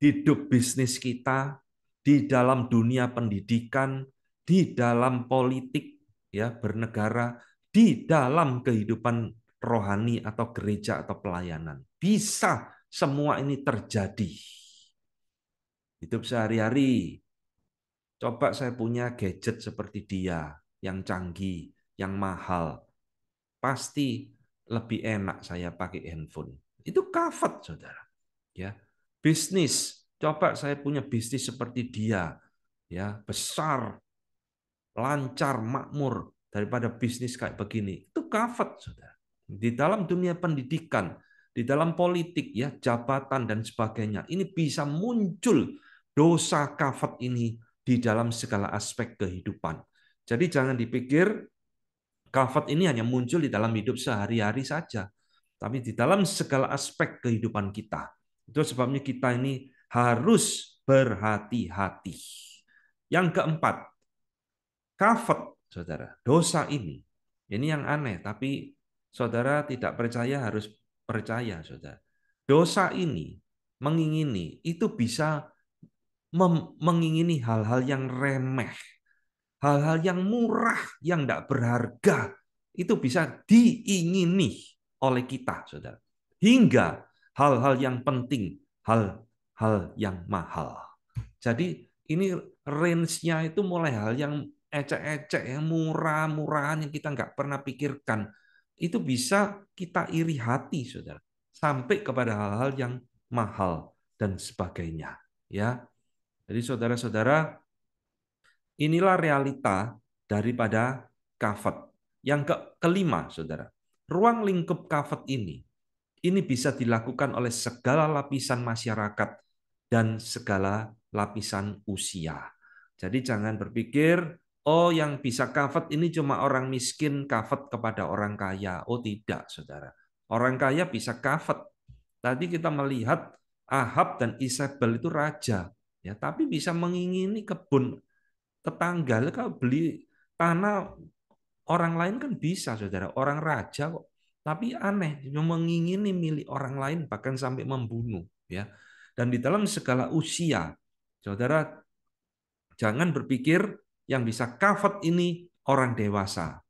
hidup bisnis kita, di dalam dunia pendidikan, di dalam politik, ya bernegara, di dalam kehidupan rohani atau gereja atau pelayanan. Bisa semua ini terjadi. Hidup sehari-hari, coba saya punya gadget seperti dia, yang canggih, yang mahal. Pasti lebih enak saya pakai handphone. Itu kafat, saudara. Ya, bisnis, coba saya punya bisnis seperti dia, ya besar, lancar, makmur daripada bisnis kayak begini. Itu kafat, saudara. Di dalam dunia pendidikan, di dalam politik, ya jabatan dan sebagainya, ini bisa muncul dosa kafat ini di dalam segala aspek kehidupan. Jadi jangan dipikir kafat ini hanya muncul di dalam hidup sehari-hari saja, tapi di dalam segala aspek kehidupan kita. Itu sebabnya kita ini harus berhati-hati. Yang keempat, kafat, saudara, dosa ini, ini yang aneh, tapi saudara tidak percaya harus percaya, saudara. Dosa ini mengingini, itu bisa mengingini hal-hal yang remeh, hal-hal yang murah, yang tidak berharga, itu bisa diingini oleh kita, saudara. Hingga hal-hal yang penting, hal-hal yang mahal. Jadi ini range-nya itu mulai hal yang ecek-ecek, yang murah-murahan, yang kita nggak pernah pikirkan, itu bisa kita iri hati, saudara. Sampai kepada hal-hal yang mahal dan sebagainya, ya. Jadi saudara-saudara, inilah realita daripada kafat. Yang ke kelima, saudara, ruang lingkup kafat ini, ini bisa dilakukan oleh segala lapisan masyarakat dan segala lapisan usia. Jadi jangan berpikir, oh yang bisa kafat ini cuma orang miskin kafat kepada orang kaya. Oh tidak, saudara. Orang kaya bisa kafat. Tadi kita melihat Ahab dan Isabel itu raja. Ya, tapi bisa mengingini kebun tetangga. Kalau beli tanah orang lain kan bisa, saudara. Orang raja kok. Tapi aneh, mengingini milik orang lain bahkan sampai membunuh. Ya, dan di dalam segala usia, saudara, jangan berpikir yang bisa kafat ini orang dewasa.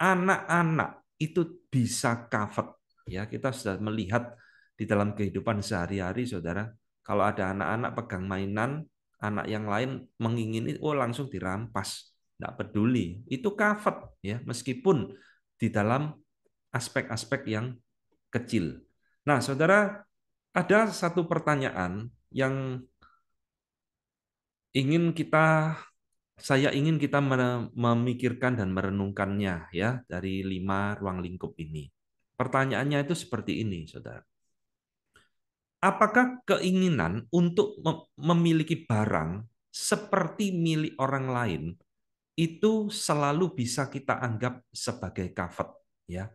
Anak-anak itu bisa kafat. Ya, kita sudah melihat di dalam kehidupan sehari-hari, saudara. Kalau ada anak-anak pegang mainan, anak yang lain mengingini, oh langsung dirampas, tidak peduli. Itu kafat, ya, meskipun di dalam aspek-aspek yang kecil. Nah, saudara, ada satu pertanyaan yang ingin kita, saya ingin kita memikirkan dan merenungkannya, ya, dari lima ruang lingkup ini. Pertanyaannya itu seperti ini, saudara. Apakah keinginan untuk memiliki barang seperti milik orang lain itu selalu bisa kita anggap sebagai kafat, ya?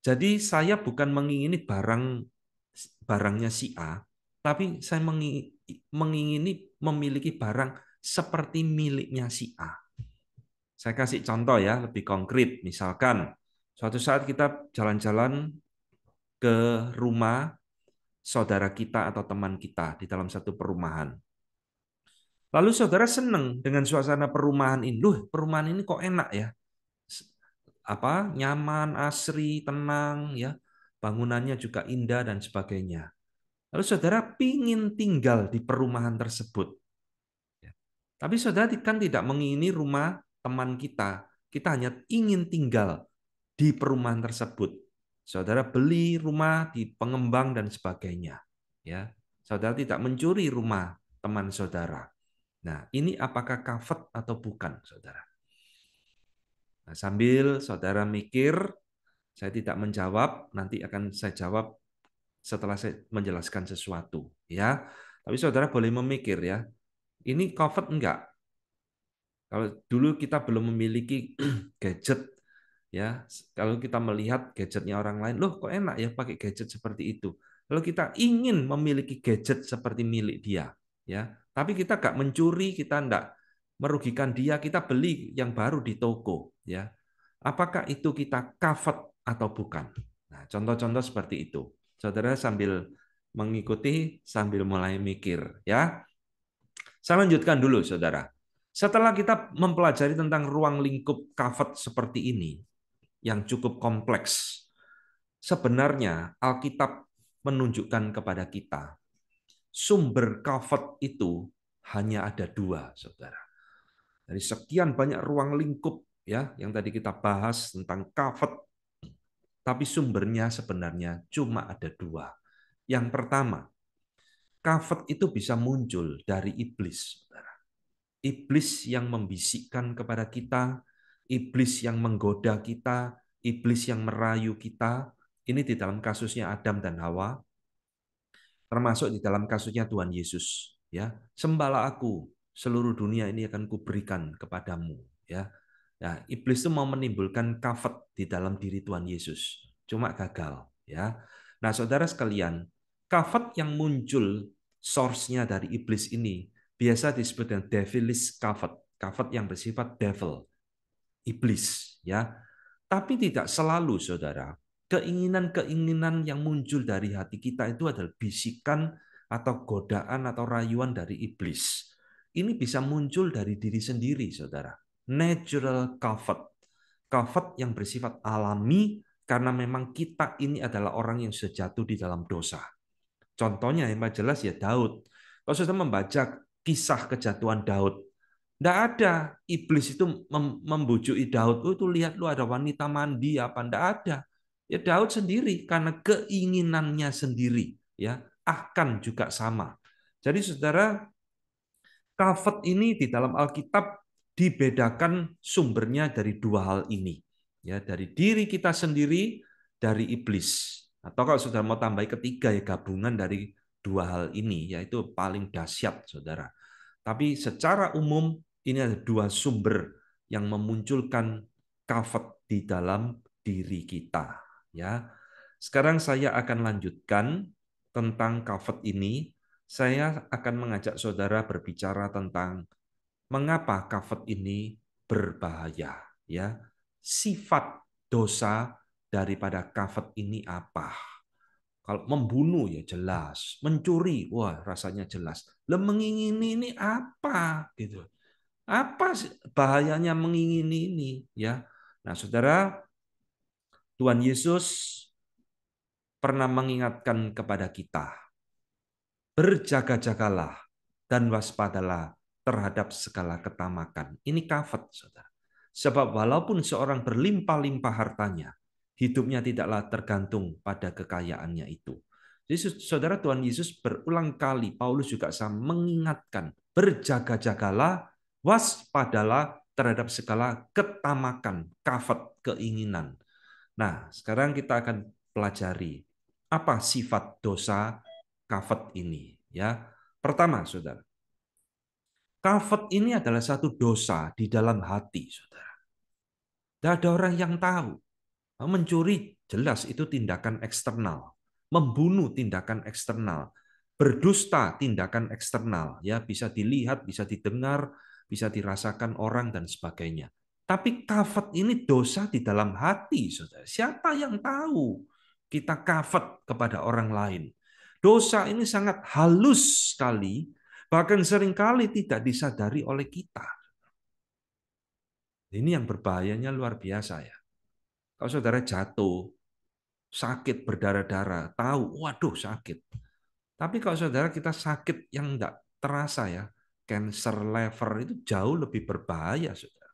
Jadi saya bukan mengingini barang barangnya si A, tapi saya mengingini memiliki barang seperti miliknya si A. Saya kasih contoh ya, lebih konkret. Misalkan suatu saat kita jalan-jalan ke rumah saudara kita atau teman kita di dalam satu perumahan. Lalu saudara senang dengan suasana perumahan ini. Loh, perumahan ini kok enak ya? Apa? Nyaman, asri, tenang ya. Bangunannya juga indah dan sebagainya. Lalu saudara pingin tinggal di perumahan tersebut. Tapi saudara kan tidak mengingini rumah teman kita. Kita hanya ingin tinggal di perumahan tersebut. Saudara beli rumah di pengembang dan sebagainya, ya. Saudara tidak mencuri rumah teman saudara. Nah, ini apakah kafat atau bukan, saudara? Nah, sambil saudara mikir, saya tidak menjawab. Nanti akan saya jawab setelah saya menjelaskan sesuatu, ya. Tapi saudara boleh memikir ya. Ini kafat enggak? Kalau dulu kita belum memiliki gadget, ya, kalau kita melihat gadgetnya orang lain, loh kok enak ya pakai gadget seperti itu. Lalu kita ingin memiliki gadget seperti milik dia, ya. Tapi kita nggak mencuri, kita nggak merugikan dia, kita beli yang baru di toko, ya. Apakah itu kita covet atau bukan? Nah, contoh-contoh seperti itu. Saudara sambil mengikuti, sambil mulai mikir, ya. Saya lanjutkan dulu, saudara. Setelah kita mempelajari tentang ruang lingkup covet seperti ini, yang cukup kompleks, sebenarnya Alkitab menunjukkan kepada kita, sumber covet itu hanya ada dua, saudara. Dari sekian banyak ruang lingkup ya yang tadi kita bahas tentang covet, tapi sumbernya sebenarnya cuma ada dua. Yang pertama, covet itu bisa muncul dari iblis, saudara. Iblis yang membisikkan kepada kita, iblis yang menggoda kita, iblis yang merayu kita. Ini di dalam kasusnya Adam dan Hawa, termasuk di dalam kasusnya Tuhan Yesus. Ya, sembahlah aku, seluruh dunia ini akan kuberikan kepadamu. Ya, nah, iblis itu mau menimbulkan covet di dalam diri Tuhan Yesus, cuma gagal. Ya, nah saudara sekalian, covet yang muncul source-nya dari iblis ini biasa disebut dengan devilish covet, covet yang bersifat devil, iblis, ya. Tapi tidak selalu, saudara. Keinginan-keinginan yang muncul dari hati kita itu adalah bisikan atau godaan atau rayuan dari iblis. Ini bisa muncul dari diri sendiri, saudara. Natural covet, covet yang bersifat alami karena memang kita ini adalah orang yang sudah jatuh di dalam dosa. Contohnya yang jelas ya Daud. Kalau sudah membaca kisah kejatuhan Daud, tidak ada iblis itu membujui Daud, oh, itu lihat lu ada wanita mandi apa, tidak ada. Ya Daud sendiri karena keinginannya sendiri, ya akan juga sama. Jadi saudara, covet ini di dalam Alkitab dibedakan sumbernya dari dua hal ini, ya dari diri kita sendiri, dari iblis. Atau kalau saudara mau tambah ketiga ya gabungan dari dua hal ini, yaitu paling dahsyat, saudara. Tapi secara umum ini ada dua sumber yang memunculkan covet di dalam diri kita, ya. Sekarang saya akan lanjutkan tentang covet ini. Saya akan mengajak saudara berbicara tentang mengapa covet ini berbahaya, ya. Sifat dosa daripada covet ini apa? Kalau membunuh ya jelas, mencuri wah rasanya jelas. Lah mengingini ini apa gitu? Apa bahayanya mengingini ini, ya? Nah, saudara, Tuhan Yesus pernah mengingatkan kepada kita, berjaga-jagalah dan waspadalah terhadap segala ketamakan. Ini covet, saudara. Sebab walaupun seorang berlimpah-limpah hartanya, hidupnya tidaklah tergantung pada kekayaannya itu. Jadi saudara, Tuhan Yesus berulang kali, Paulus juga sama mengingatkan, berjaga-jagalah, waspadalah terhadap segala ketamakan, covet, keinginan. Nah, sekarang kita akan pelajari apa sifat dosa covet ini, ya. Pertama, saudara, covet ini adalah satu dosa di dalam hati, saudara. Tidak ada orang yang tahu. Mencuri jelas itu tindakan eksternal, membunuh tindakan eksternal, berdusta tindakan eksternal, ya bisa dilihat, bisa didengar, bisa dirasakan orang dan sebagainya. Tapi covet ini dosa di dalam hati, saudara. Siapa yang tahu kita covet kepada orang lain? Dosa ini sangat halus sekali, bahkan seringkali tidak disadari oleh kita. Ini yang berbahayanya luar biasa ya. Kalau saudara jatuh, sakit berdarah-darah, tahu, waduh sakit. Tapi kalau saudara kita sakit yang enggak terasa ya, kanker liver itu jauh lebih berbahaya, saudara.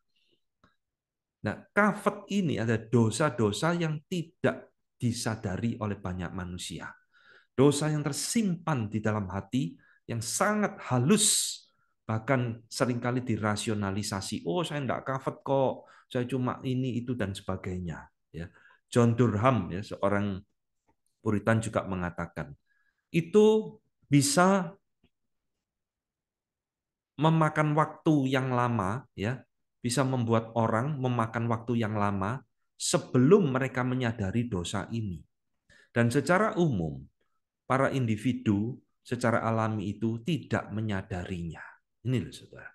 Nah, covet ini ada dosa-dosa yang tidak disadari oleh banyak manusia. Dosa yang tersimpan di dalam hati, yang sangat halus, bahkan seringkali dirasionalisasi. Oh, saya tidak covet kok, saya cuma ini, itu, dan sebagainya. John Durham, seorang Puritan juga mengatakan, itu bisa memakan waktu yang lama, ya, bisa membuat orang memakan waktu yang lama sebelum mereka menyadari dosa ini. Dan secara umum, para individu secara alami itu tidak menyadarinya. Ini loh, saudara.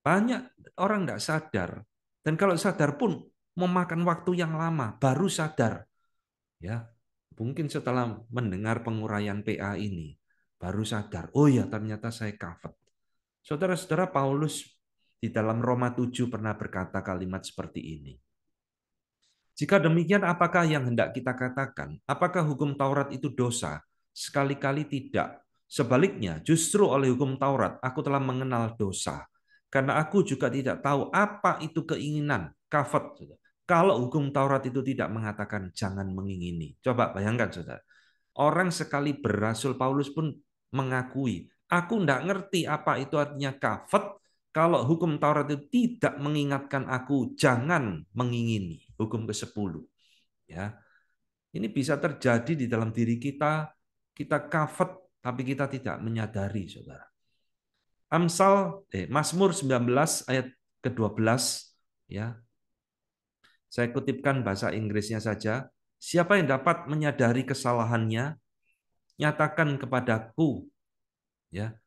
Banyak orang tidak sadar, dan kalau sadar pun memakan waktu yang lama, baru sadar. Ya, mungkin setelah mendengar penguraian P A ini, baru sadar, oh ya ternyata saya kafir. Saudara-saudara, Paulus di dalam Roma tujuh pernah berkata kalimat seperti ini. Jika demikian, apakah yang hendak kita katakan? Apakah hukum Taurat itu dosa? Sekali-kali tidak. Sebaliknya, justru oleh hukum Taurat, aku telah mengenal dosa. Karena aku juga tidak tahu apa itu keinginan, kafat. Kalau hukum Taurat itu tidak mengatakan jangan mengingini. Coba bayangkan, saudara. Orang sekali berasul Paulus pun mengakui, aku tidak ngerti apa itu artinya kafat, kalau hukum Taurat itu tidak mengingatkan aku, jangan mengingini. Hukum kesepuluh. Ya. Ini bisa terjadi di dalam diri kita, kita kafet tapi kita tidak menyadari, saudara. Amsal eh Mazmur sembilan belas ayat kedua belas, ya. Saya kutipkan bahasa Inggrisnya saja. Siapa yang dapat menyadari kesalahannya, nyatakan kepadaku, ya,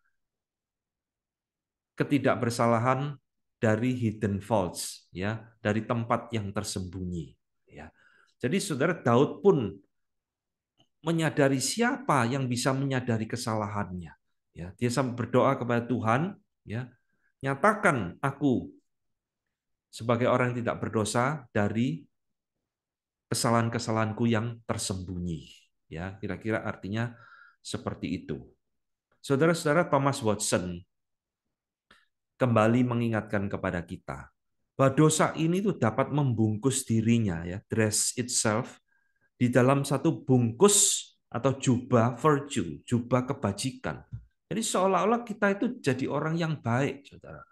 ketidakbersalahan dari hidden faults, ya, dari tempat yang tersembunyi, ya. Jadi saudara, Daud pun menyadari, siapa yang bisa menyadari kesalahannya, ya. Dia sampai berdoa kepada Tuhan, ya, nyatakan aku sebagai orang yang tidak berdosa dari kesalahan-kesalahanku yang tersembunyi, ya. Kira-kira artinya seperti itu. Saudara-saudara, Thomas Watson kembali mengingatkan kepada kita bahwa dosa ini tuh dapat membungkus dirinya, ya, dress itself, di dalam satu bungkus atau jubah virtue, jubah kebajikan. Jadi seolah-olah kita itu jadi orang yang baik, saudara.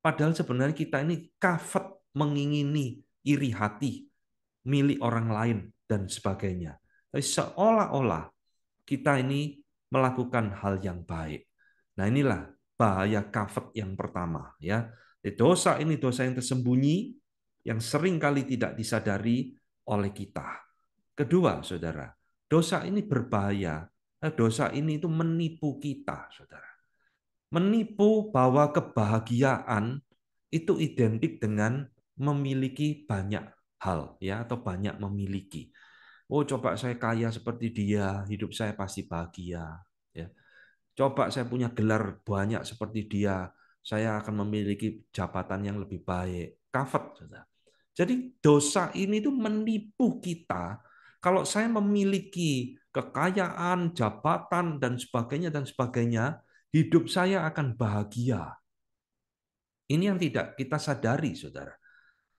Padahal sebenarnya kita ini kafet, mengingini, iri hati, milik orang lain, dan sebagainya. Tapi seolah-olah kita ini melakukan hal yang baik. Nah, inilah bahaya kafet yang pertama, ya. Dosa ini dosa yang tersembunyi yang seringkali tidak disadari oleh kita. Kedua, saudara, dosa ini berbahaya. Dosa ini itu menipu kita, saudara. Menipu bahwa kebahagiaan itu identik dengan memiliki banyak hal, ya, atau banyak memiliki. Oh, coba saya kaya seperti dia, hidup saya pasti bahagia, ya. Coba saya punya gelar banyak seperti dia, saya akan memiliki jabatan yang lebih baik. Kafet. Jadi dosa ini itu menipu kita. Kalau saya memiliki kekayaan, jabatan, dan sebagainya, dan sebagainya, hidup saya akan bahagia. Ini yang tidak kita sadari, saudara.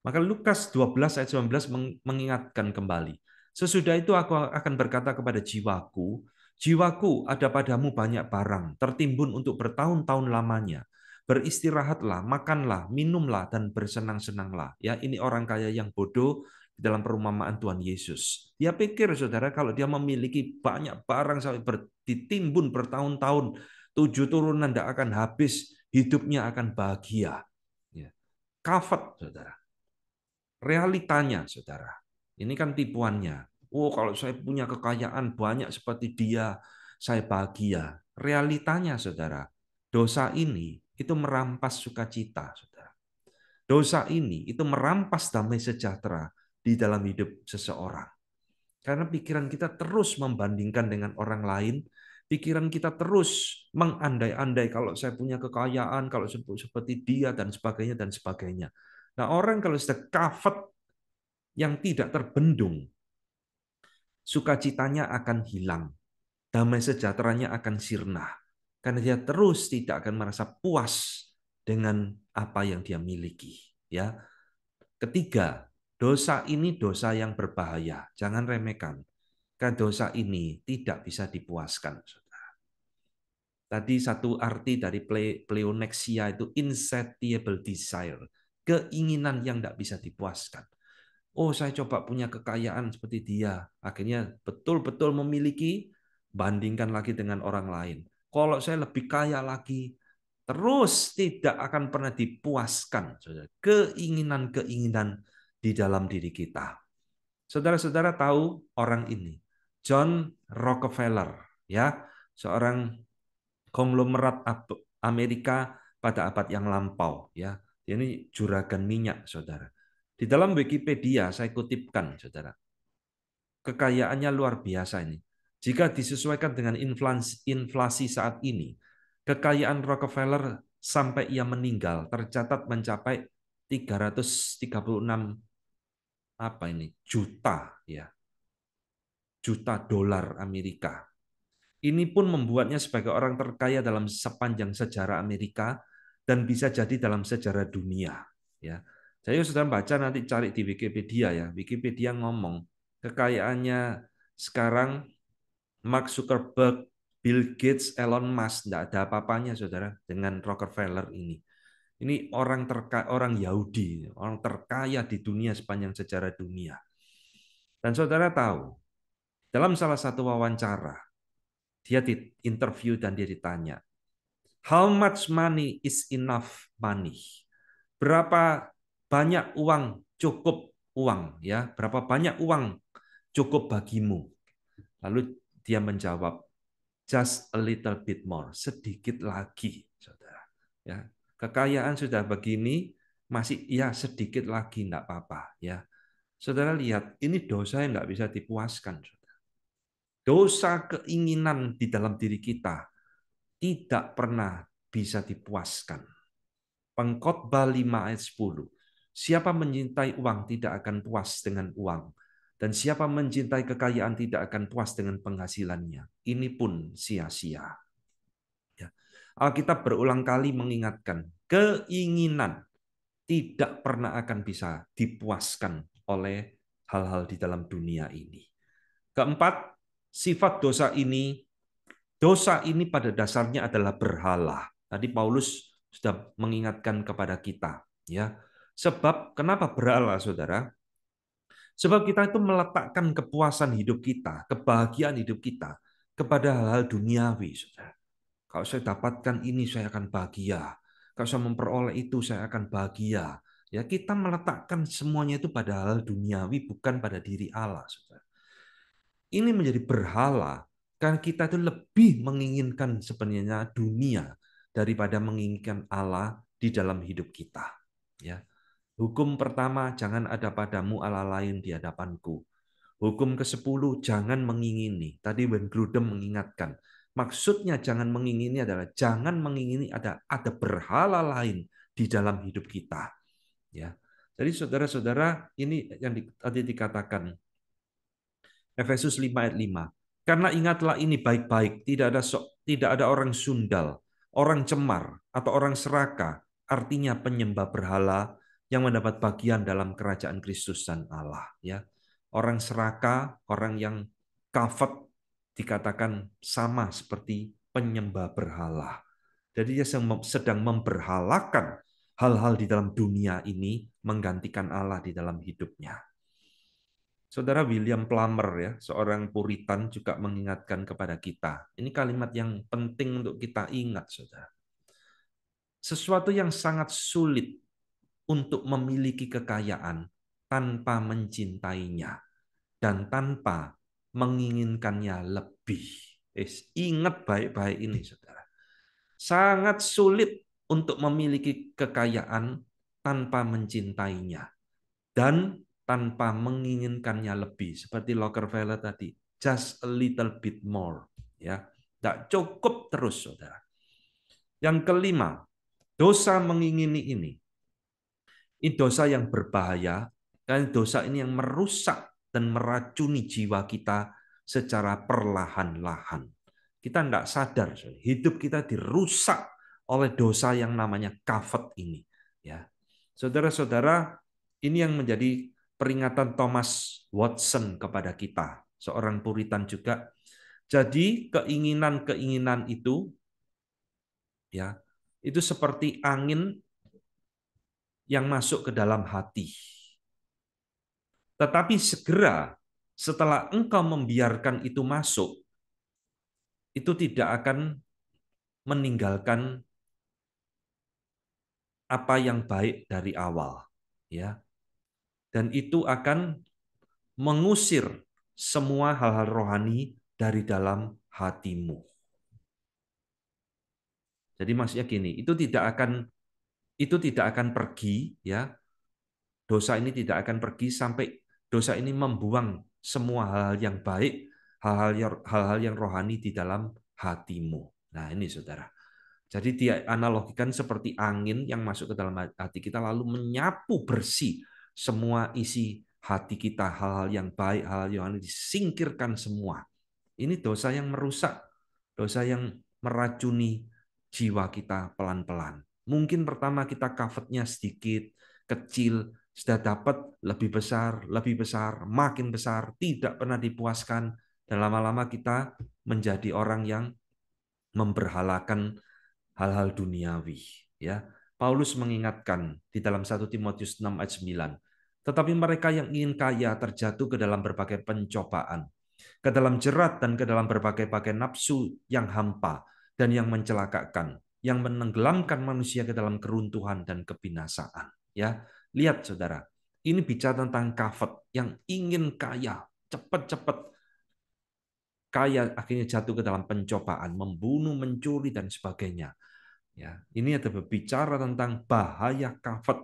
Maka Lukas dua belas ayat sembilan belas mengingatkan kembali. Sesudah itu aku akan berkata kepada jiwaku, jiwaku, ada padamu banyak barang, tertimbun untuk bertahun-tahun lamanya. Beristirahatlah, makanlah, minumlah, dan bersenang-senanglah. Ya, ini orang kaya yang bodoh dalam perumpamaan Tuhan Yesus. Dia pikir, saudara, kalau dia memiliki banyak barang sampai ditimbun bertahun-tahun, tujuh turunan tidak akan habis, hidupnya akan bahagia. Ya. Kafet, saudara. Realitanya, saudara, ini kan tipuannya. Oh, kalau saya punya kekayaan banyak seperti dia, saya bahagia. Realitanya, saudara, dosa ini itu merampas sukacita, saudara. Dosa ini itu merampas damai sejahtera di dalam hidup seseorang. Karena pikiran kita terus membandingkan dengan orang lain, pikiran kita terus mengandai-andai kalau saya punya kekayaan, kalau seperti dia, dan sebagainya, dan sebagainya. Nah, orang kalau sudah kafet yang tidak terbendung, sukacitanya akan hilang, damai sejahteranya akan sirna, karena dia terus tidak akan merasa puas dengan apa yang dia miliki. Ya, ketiga, dosa ini dosa yang berbahaya, jangan remehkan, karena dosa ini tidak bisa dipuaskan. Tadi satu arti dari pleoneksia itu insatiable desire, keinginan yang tidak bisa dipuaskan. Oh, saya coba punya kekayaan seperti dia. Akhirnya betul-betul memiliki, bandingkan lagi dengan orang lain. Kalau saya lebih kaya lagi, terus tidak akan pernah dipuaskan keinginan-keinginan di dalam diri kita. Saudara-saudara tahu orang ini, John Rockefeller, ya, seorang konglomerat Amerika pada abad yang lampau, ya. Ini juragan minyak, saudara. Di dalam Wikipedia saya kutipkan, saudara. Kekayaannya luar biasa ini. Jika disesuaikan dengan inflasi, inflasi saat ini, kekayaan Rockefeller sampai ia meninggal tercatat mencapai tiga ratus tiga puluh enam apa ini juta ya juta dolar Amerika. Ini pun membuatnya sebagai orang terkaya dalam sepanjang sejarah Amerika dan bisa jadi dalam sejarah dunia. Ya, saya sudah baca, nanti cari di Wikipedia ya. Wikipedia ngomong kekayaannya sekarang Mark Zuckerberg, Bill Gates, Elon Musk, tidak ada apa-apanya saudara dengan Rockefeller ini. Ini orang terkaya, orang Yahudi, orang terkaya di dunia sepanjang sejarah dunia. Dan saudara tahu, dalam salah satu wawancara, dia diinterview dan dia ditanya, "How much money is enough money?" Berapa banyak uang cukup uang ya? Berapa banyak uang cukup bagimu? Lalu dia menjawab, "Just a little bit more," sedikit lagi, saudara. Ya, kekayaan sudah begini, masih ya sedikit lagi, enggak apa-apa. Ya, saudara lihat, ini dosa yang enggak bisa dipuaskan. Saudara. Dosa keinginan di dalam diri kita tidak pernah bisa dipuaskan. Pengkhotbah lima ayat sepuluh. Siapa mencintai uang tidak akan puas dengan uang. Dan siapa mencintai kekayaan tidak akan puas dengan penghasilannya. Ini pun sia-sia. Ya. Alkitab berulang kali mengingatkan, keinginan tidak pernah akan bisa dipuaskan oleh hal-hal di dalam dunia ini. Keempat, sifat dosa ini, dosa ini pada dasarnya adalah berhala. Tadi Paulus sudah mengingatkan kepada kita. Ya. Sebab kenapa berhala, saudara? Sebab kita itu meletakkan kepuasan hidup kita, kebahagiaan hidup kita kepada hal-hal duniawi. Saudara. Kalau saya dapatkan ini, saya akan bahagia. Kalau saya memperoleh itu, saya akan bahagia. Ya, kita meletakkan semuanya itu pada hal duniawi, bukan pada diri Allah. Saudara. Ini menjadi berhala karena kita itu lebih menginginkan sebenarnya dunia daripada menginginkan Allah di dalam hidup kita. Ya. Hukum pertama, jangan ada padamu Allah lain di hadapanku. Hukum kesepuluh, jangan mengingini. Tadi Ben Grudem mengingatkan. Maksudnya jangan mengingini adalah jangan mengingini ada ada berhala lain di dalam hidup kita. Ya. Jadi saudara-saudara, ini yang tadi dikatakan. Efesus lima ayat lima. Karena ingatlah ini baik-baik, tidak ada sok, tidak ada orang sundal, orang cemar atau orang serakah, artinya penyembah berhala, yang mendapat bagian dalam kerajaan Kristus dan Allah. Ya, orang serakah, orang yang kafet, dikatakan sama seperti penyembah berhala. Jadi dia sedang memberhalakan hal-hal di dalam dunia ini, menggantikan Allah di dalam hidupnya. Saudara William Plummer, ya, seorang Puritan juga mengingatkan kepada kita. Ini kalimat yang penting untuk kita ingat, saudara. Sesuatu yang sangat sulit untuk memiliki kekayaan tanpa mencintainya dan tanpa menginginkannya lebih. Eh, ingat baik-baik ini, saudara. Sangat sulit untuk memiliki kekayaan tanpa mencintainya dan tanpa menginginkannya lebih. Seperti Rockefeller tadi, just a little bit more. Ya, tidak cukup terus, saudara. Yang kelima, dosa mengingini ini. Ini dosa yang berbahaya, dan dosa ini yang merusak dan meracuni jiwa kita secara perlahan-lahan. Kita tidak sadar, hidup kita dirusak oleh dosa yang namanya kafet ini. Ya, saudara-saudara, ini yang menjadi peringatan Thomas Watson kepada kita, seorang Puritan juga. Jadi keinginan-keinginan itu, ya, itu seperti angin yang masuk ke dalam hati. Tetapi segera setelah engkau membiarkan itu masuk, itu tidak akan meninggalkan apa yang baik dari awal, ya. Dan itu akan mengusir semua hal-hal rohani dari dalam hatimu. Jadi maksudnya gini, itu tidak akan itu tidak akan pergi, ya. Dosa ini tidak akan pergi sampai dosa ini membuang semua hal-hal yang baik, hal-hal yang rohani di dalam hatimu. Nah, ini saudara. Jadi dianalogikan seperti angin yang masuk ke dalam hati kita lalu menyapu bersih semua isi hati kita, hal-hal yang baik, hal-hal yang disingkirkan semua. Ini dosa yang merusak, dosa yang meracuni jiwa kita pelan-pelan. Mungkin pertama kita covetnya sedikit, kecil, sudah dapat lebih besar, lebih besar, makin besar, tidak pernah dipuaskan, dan lama-lama kita menjadi orang yang memberhalakan hal-hal duniawi, ya. Paulus mengingatkan di dalam satu Timotius enam ayat sembilan, tetapi mereka yang ingin kaya terjatuh ke dalam berbagai pencobaan, ke dalam jerat dan ke dalam berbagai-bagai nafsu yang hampa dan yang mencelakakan, yang menenggelamkan manusia ke dalam keruntuhan dan kebinasaan, ya. Lihat saudara, ini bicara tentang kavet yang ingin kaya, cepat-cepat kaya, akhirnya jatuh ke dalam pencobaan, membunuh, mencuri, dan sebagainya. Ya, ini ada berbicara tentang bahaya kafet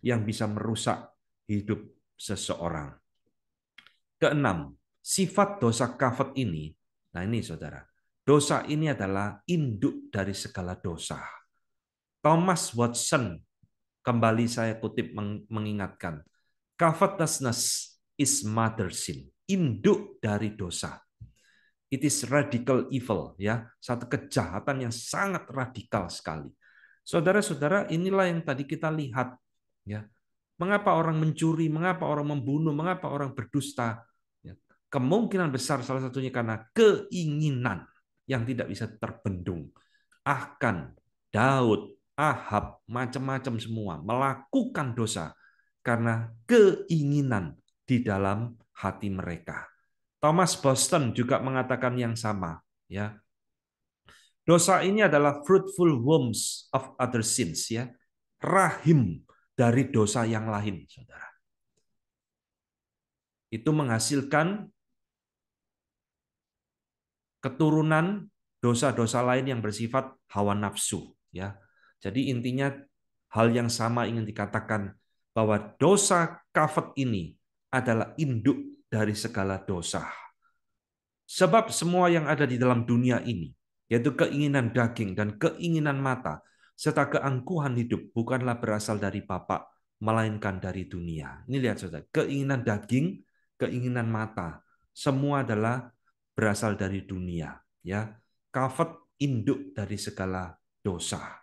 yang bisa merusak hidup seseorang. Keenam, sifat dosa kafet ini. Nah ini saudara, dosa ini adalah induk dari segala dosa. Thomas Watson, kembali saya kutip, mengingatkan, covetousness is mother sin, induk dari dosa. It is radical evil, ya, satu kejahatan yang sangat radikal sekali. Saudara-saudara, inilah yang tadi kita lihat, ya. Mengapa orang mencuri, mengapa orang membunuh, mengapa orang berdusta? Ya. Kemungkinan besar salah satunya karena keinginan yang tidak bisa terbendung. Ahkan, Daud, Ahab, macam-macam semua melakukan dosa karena keinginan di dalam hati mereka. Thomas Boston juga mengatakan yang sama, ya. Dosa ini adalah fruitful wombs of other sins, ya. Rahim dari dosa yang lain, saudara. Itu menghasilkan keturunan dosa-dosa lain yang bersifat hawa nafsu, ya. Jadi intinya hal yang sama ingin dikatakan, bahwa dosa kavet ini adalah induk dari segala dosa. Sebab semua yang ada di dalam dunia ini, yaitu keinginan daging dan keinginan mata, serta keangkuhan hidup, bukanlah berasal dari Bapa, melainkan dari dunia. Ini lihat saudara, keinginan daging, keinginan mata, semua adalah berasal dari dunia. Ya, kavet induk dari segala dosa.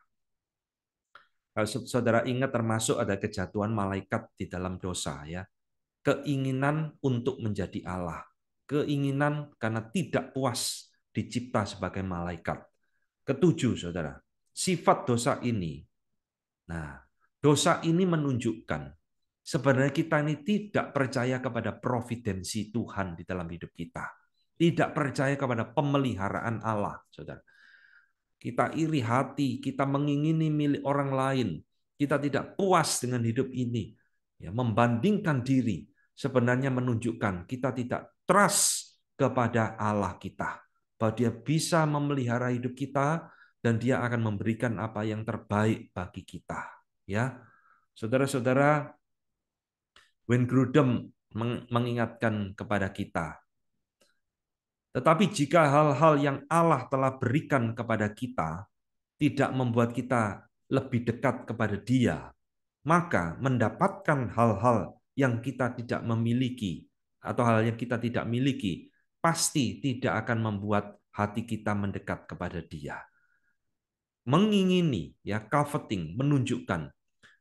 Kalau saudara ingat, termasuk ada kejatuhan malaikat di dalam dosa, ya. Keinginan untuk menjadi Allah, keinginan karena tidak puas dicipta sebagai malaikat. Ketujuh, saudara, sifat dosa ini. Nah, dosa ini menunjukkan sebenarnya kita ini tidak percaya kepada providensi Tuhan di dalam hidup kita, tidak percaya kepada pemeliharaan Allah, saudara. Kita iri hati, kita mengingini milik orang lain, kita tidak puas dengan hidup ini, ya. Membandingkan diri sebenarnya menunjukkan kita tidak trust kepada Allah kita, bahwa Dia bisa memelihara hidup kita dan Dia akan memberikan apa yang terbaik bagi kita, ya. Saudara-saudara, Wayne Grudem mengingatkan kepada kita, tetapi jika hal-hal yang Allah telah berikan kepada kita tidak membuat kita lebih dekat kepada Dia, maka mendapatkan hal-hal yang kita tidak memiliki atau hal yang kita tidak miliki pasti tidak akan membuat hati kita mendekat kepada Dia. Mengingini, ya, coveting menunjukkan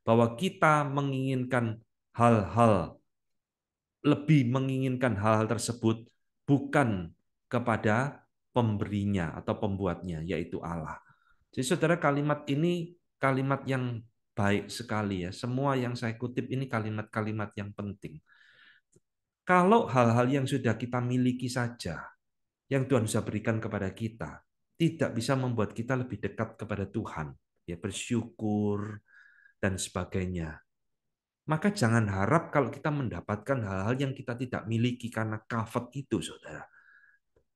bahwa kita menginginkan hal-hal, lebih menginginkan hal-hal tersebut bukan kepada pemberinya atau pembuatnya, yaitu Allah. Jadi saudara, kalimat ini kalimat yang baik sekali, ya. Semua yang saya kutip ini kalimat-kalimat yang penting. Kalau hal-hal yang sudah kita miliki saja, yang Tuhan sudah berikan kepada kita, tidak bisa membuat kita lebih dekat kepada Tuhan, ya, bersyukur, dan sebagainya. Maka jangan harap kalau kita mendapatkan hal-hal yang kita tidak miliki karena kafet itu, saudara.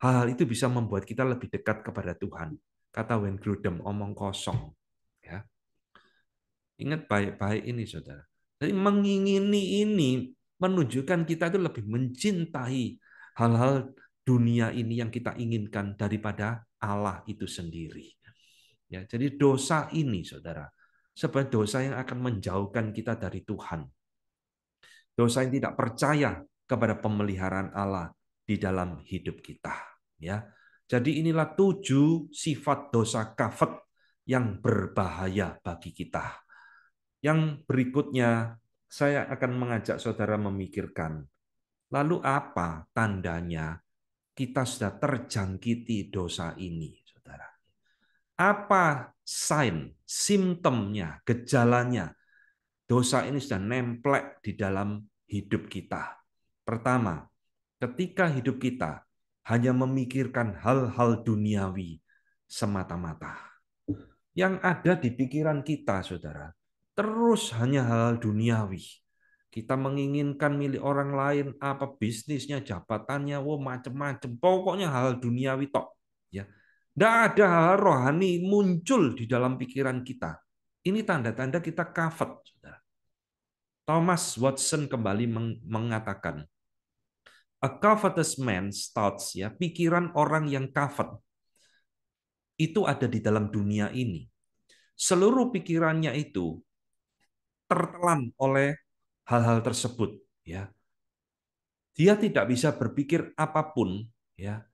Hal-hal itu bisa membuat kita lebih dekat kepada Tuhan. Kata Wayne Grudem, omong kosong. Ya. Ingat baik-baik ini, saudara. Jadi mengingini ini menunjukkan kita itu lebih mencintai hal-hal dunia ini yang kita inginkan daripada Allah itu sendiri. Ya, jadi dosa ini, saudara, sebagai dosa yang akan menjauhkan kita dari Tuhan. Dosa yang tidak percaya kepada pemeliharaan Allah di dalam hidup kita. Ya. Jadi inilah tujuh sifat dosa kafet yang berbahaya bagi kita. Yang berikutnya, saya akan mengajak saudara memikirkan, lalu apa tandanya kita sudah terjangkiti dosa ini, saudara? Apa sign, simptomnya, gejalanya dosa ini sudah nemplek di dalam hidup kita? Pertama, ketika hidup kita hanya memikirkan hal-hal duniawi semata-mata. Yang ada di pikiran kita, saudara, terus hanya hal-hal duniawi. Kita menginginkan milik orang lain, apa bisnisnya, jabatannya, wow, macam-macam. Pokoknya hal-hal duniawi tok, ya. Tidak ada hal rohani muncul di dalam pikiran kita. Ini tanda-tanda kita kafet, saudara. Thomas Watson kembali mengatakan, a covetous man's thoughts, ya, pikiran orang yang kafet itu ada di dalam dunia ini. Seluruh pikirannya itu tertelan oleh hal-hal tersebut, ya. Dia tidak bisa berpikir apapun, ya,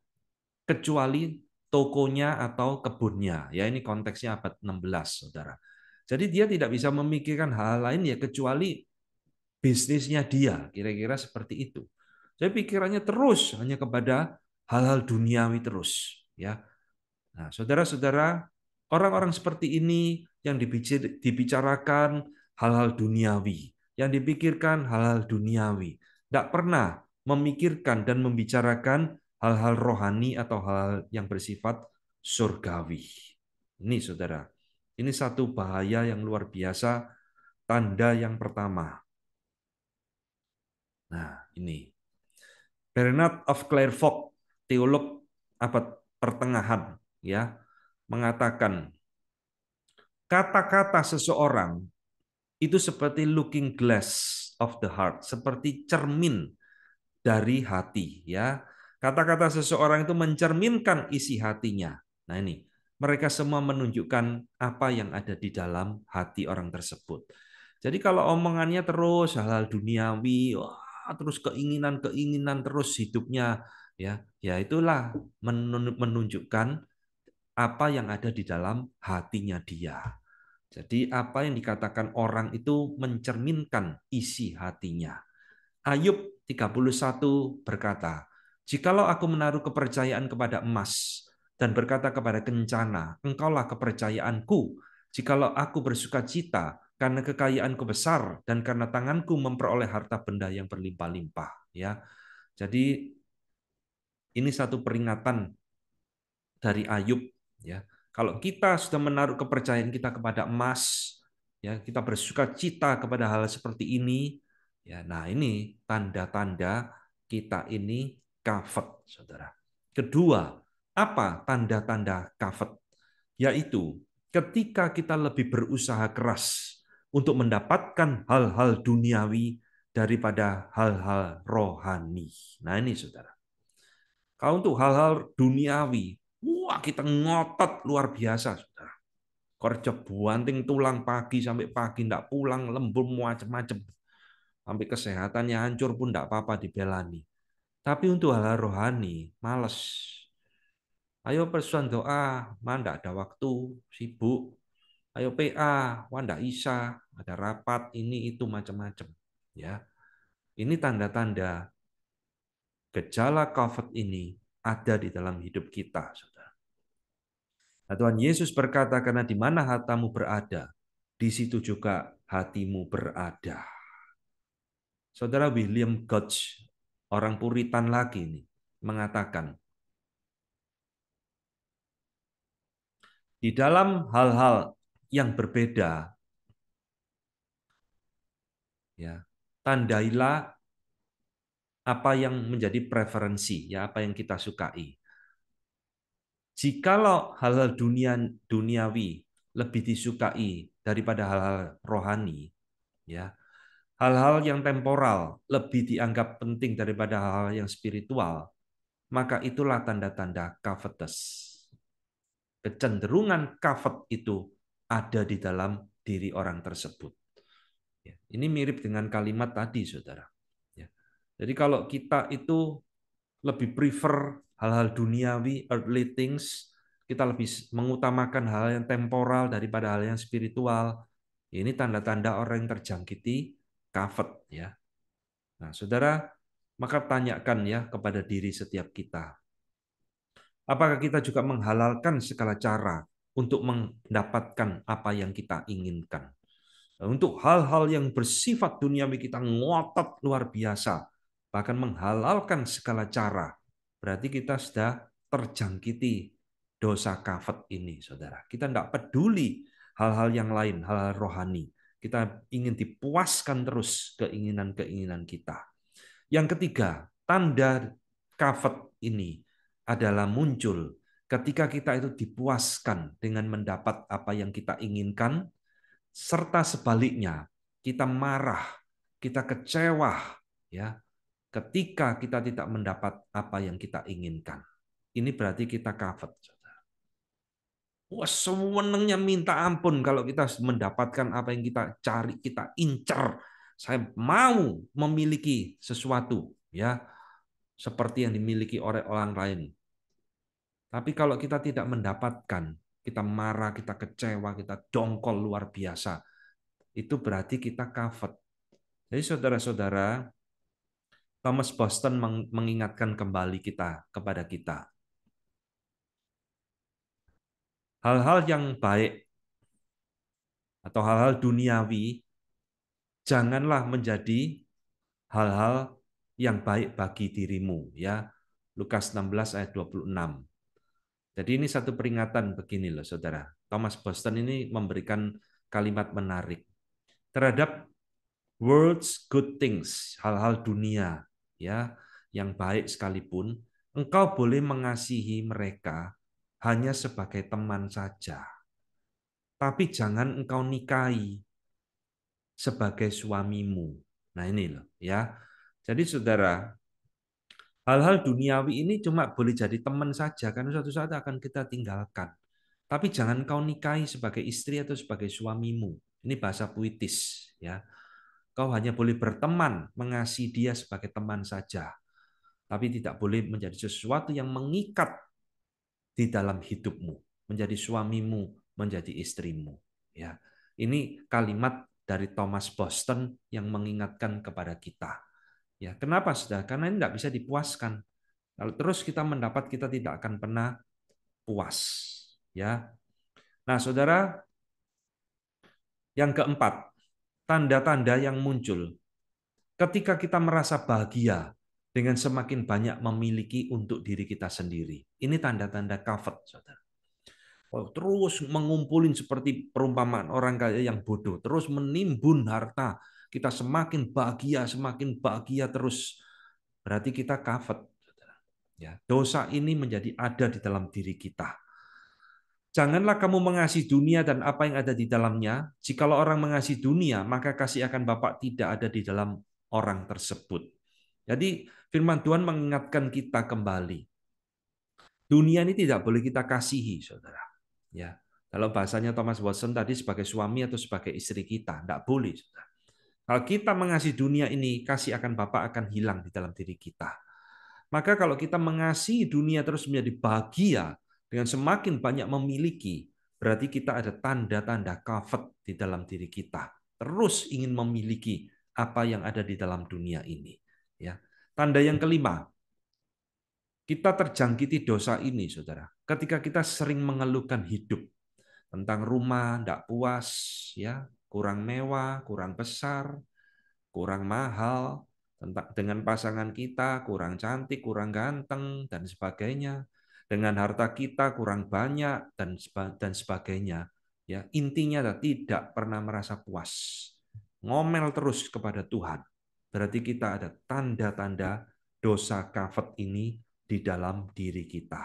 kecuali tokonya atau kebunnya. Ya, ini konteksnya abad enam belas, saudara. Jadi dia tidak bisa memikirkan hal lain ya kecuali bisnisnya dia, kira-kira seperti itu. Jadi pikirannya terus hanya kepada hal-hal duniawi terus, ya. Nah, saudara-saudara, orang-orang seperti ini yang dibicarakan hal-hal duniawi, yang dipikirkan hal-hal duniawi, tidak pernah memikirkan dan membicarakan hal-hal rohani atau hal-hal yang bersifat surgawi. Ini saudara, ini satu bahaya yang luar biasa, tanda yang pertama. Nah ini, Bernard of Clairvaux, teolog abad pertengahan, ya, mengatakan, kata-kata seseorang itu seperti looking glass of the heart, seperti cermin dari hati, ya. Kata-kata seseorang itu mencerminkan isi hatinya. Nah ini, mereka semua menunjukkan apa yang ada di dalam hati orang tersebut. Jadi kalau omongannya terus hal-hal duniawi, wah, terus keinginan-keinginan terus hidupnya, ya, ya itulah menunjukkan apa yang ada di dalam hatinya dia. Jadi apa yang dikatakan orang itu mencerminkan isi hatinya. Ayub tiga puluh satu berkata, jikalau aku menaruh kepercayaan kepada emas dan berkata kepada kencana, engkaulah kepercayaanku. Jikalau aku bersuka cita karena kekayaanku besar dan karena tanganku memperoleh harta benda yang berlimpah-limpah. Ya, jadi ini satu peringatan dari Ayub. Ya, kalau kita sudah menaruh kepercayaan kita kepada emas, ya kita bersuka cita kepada hal seperti ini. Ya, nah ini tanda-tanda kita ini kafet, saudara. Kedua, apa tanda-tanda kafet? Yaitu ketika kita lebih berusaha keras untuk mendapatkan hal-hal duniawi daripada hal-hal rohani. Nah ini, saudara. Kalau untuk hal-hal duniawi, wah kita ngotot luar biasa, saudara. Kerja buanting tulang pagi sampai pagi tidak pulang, lembur macam-macam, sampai kesehatannya hancur pun tidak apa-apa dibelani. Tapi untuk hal-hal rohani, males. Ayo persuan doa, mah enggak ada waktu, sibuk. Ayo P A, wah enggak bisa, ada rapat, ini itu macam-macam. Ya, ini tanda-tanda gejala kafet ini ada di dalam hidup kita, saudara. Nah, Tuhan Yesus berkata, karena di mana hatamu berada, di situ juga hatimu berada. Saudara William Gotch, orang Puritan lagi nih, mengatakan, di dalam hal-hal yang berbeda ya. Tandailah apa yang menjadi preferensi, ya, apa yang kita sukai. Jikalau hal-hal dunia duniawi lebih disukai daripada hal-hal rohani, ya, hal-hal yang temporal lebih dianggap penting daripada hal-hal yang spiritual, maka itulah tanda-tanda kavetes. Kecenderungan kavet itu ada di dalam diri orang tersebut. Ini mirip dengan kalimat tadi, saudara. Jadi kalau kita itu lebih prefer hal-hal duniawi, earthly things, kita lebih mengutamakan hal yang temporal daripada hal yang spiritual, ini tanda-tanda orang yang terjangkiti kavet, ya. Nah, saudara, maka tanyakan ya kepada diri setiap kita. Apakah kita juga menghalalkan segala cara untuk mendapatkan apa yang kita inginkan? Untuk hal-hal yang bersifat duniawi kita ngotot luar biasa, bahkan menghalalkan segala cara, berarti kita sudah terjangkiti dosa kavet ini, saudara. Kita tidak peduli hal-hal yang lain, hal-hal rohani. Kita ingin dipuaskan terus keinginan-keinginan kita. Yang ketiga, tanda kavet ini adalah muncul ketika kita itu dipuaskan dengan mendapat apa yang kita inginkan, serta sebaliknya kita marah, kita kecewa, ya, ketika kita tidak mendapat apa yang kita inginkan. Ini berarti kita kavet. Wah, sewenangnya minta ampun kalau kita mendapatkan apa yang kita cari, kita incer. Saya mau memiliki sesuatu, ya, seperti yang dimiliki oleh orang lain. Tapi kalau kita tidak mendapatkan, kita marah, kita kecewa, kita dongkol luar biasa, itu berarti kita kavet. Jadi saudara-saudara, Thomas Boston mengingatkan kembali kita kepada kita. Hal-hal yang baik atau hal-hal duniawi janganlah menjadi hal-hal yang baik bagi dirimu, ya. Lukas enam belas ayat dua puluh enam. Jadi ini satu peringatan begini loh, saudara. Thomas Boston ini memberikan kalimat menarik terhadap world's good things, hal-hal dunia, ya, yang baik sekalipun, engkau boleh mengasihi mereka hanya sebagai teman saja. Tapi jangan engkau nikahi sebagai suamimu. Nah, ini loh, ya. Jadi saudara, hal-hal duniawi ini cuma boleh jadi teman saja, karena suatu saat akan kita tinggalkan. Tapi jangan kau nikahi sebagai istri atau sebagai suamimu. Ini bahasa puitis, ya. Kau hanya boleh berteman, mengasihi dia sebagai teman saja. Tapi tidak boleh menjadi sesuatu yang mengikat di dalam hidupmu, menjadi suamimu, menjadi istrimu, ya. Ini kalimat dari Thomas Boston yang mengingatkan kepada kita. Ya, kenapa, saudara? Karena ini tidak bisa dipuaskan. Kalau terus kita mendapat, kita tidak akan pernah puas, ya. Nah, saudara, yang keempat, tanda-tanda yang muncul ketika kita merasa bahagia dengan semakin banyak memiliki untuk diri kita sendiri. Ini tanda-tanda kavet, saudara. Oh, terus mengumpulin seperti perumpamaan orang kaya yang bodoh, terus menimbun harta. Kita semakin bahagia, semakin bahagia terus. Berarti kita kavet. Ya, dosa ini menjadi ada di dalam diri kita. Janganlah kamu mengasihi dunia dan apa yang ada di dalamnya. Jikalau orang mengasihi dunia, maka kasih akan Bapa tidak ada di dalam orang tersebut. Jadi firman Tuhan mengingatkan kita kembali. Dunia ini tidak boleh kita kasihi, saudara. Ya, kalau bahasanya Thomas Watson tadi sebagai suami atau sebagai istri kita, tidak boleh, saudara. Kalau kita mengasihi dunia ini, kasih akan Bapa akan hilang di dalam diri kita. Maka kalau kita mengasihi dunia terus menjadi bahagia dengan semakin banyak memiliki, berarti kita ada tanda-tanda kavet di dalam diri kita. Terus ingin memiliki apa yang ada di dalam dunia ini. Ya. Tanda yang kelima, kita terjangkiti dosa ini, saudara. Ketika kita sering mengeluhkan hidup tentang rumah, tidak puas, ya, kurang mewah, kurang besar, kurang mahal, dengan pasangan kita kurang cantik, kurang ganteng, dan sebagainya, dengan harta kita kurang banyak, dan dan sebagainya. Ya, intinya tidak pernah merasa puas. ngomel terus kepada Tuhan, berarti kita ada tanda-tanda dosa kafet ini di dalam diri kita.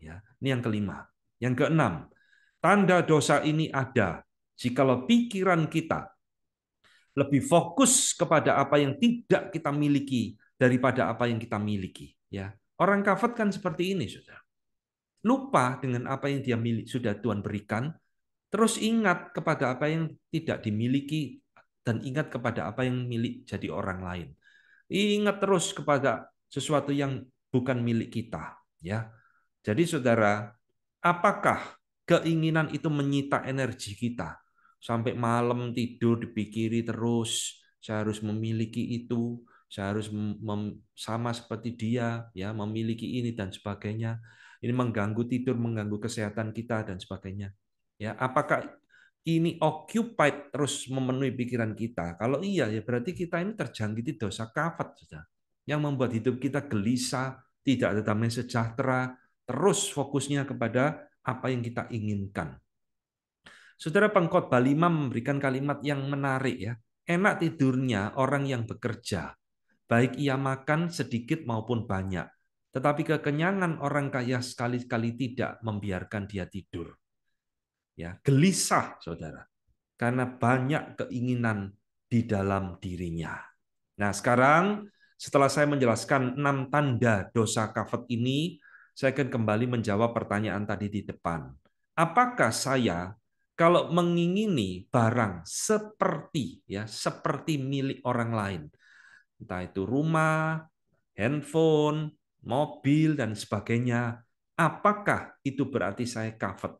Ya, ini yang kelima. Yang keenam, tanda dosa ini ada jikalau pikiran kita lebih fokus kepada apa yang tidak kita miliki daripada apa yang kita miliki. Ya, orang kafet kan seperti ini, saudara. Lupa dengan apa yang dia milik sudah Tuhan berikan, terus ingat kepada apa yang tidak dimiliki dan ingat kepada apa yang milik jadi orang lain. Ingat terus kepada sesuatu yang bukan milik kita. Ya, jadi saudara, apakah keinginan itu menyita energi kita? Sampai malam tidur dipikiri terus, saya harus memiliki itu, saya harus mem- sama seperti dia, ya, memiliki ini dan sebagainya. Ini mengganggu tidur, mengganggu kesehatan kita dan sebagainya. Ya, apakah ini occupied terus memenuhi pikiran kita? Kalau iya, ya berarti kita ini terjangkiti dosa kafat, saudara, yang membuat hidup kita gelisah, tidak ada damai sejahtera, terus fokusnya kepada apa yang kita inginkan. Saudara, pengkhotbah lima memberikan kalimat yang menarik, ya. Enak tidurnya orang yang bekerja, baik ia makan sedikit maupun banyak. Tetapi kekenyangan orang kaya sekali-kali tidak membiarkan dia tidur. Ya, gelisah, saudara, karena banyak keinginan di dalam dirinya. Nah, sekarang setelah saya menjelaskan enam tanda dosa kafet ini, saya akan kembali menjawab pertanyaan tadi di depan. Apakah saya kalau mengingini barang seperti, ya, seperti milik orang lain, entah itu rumah, handphone, mobil, dan sebagainya, apakah itu berarti saya kafet?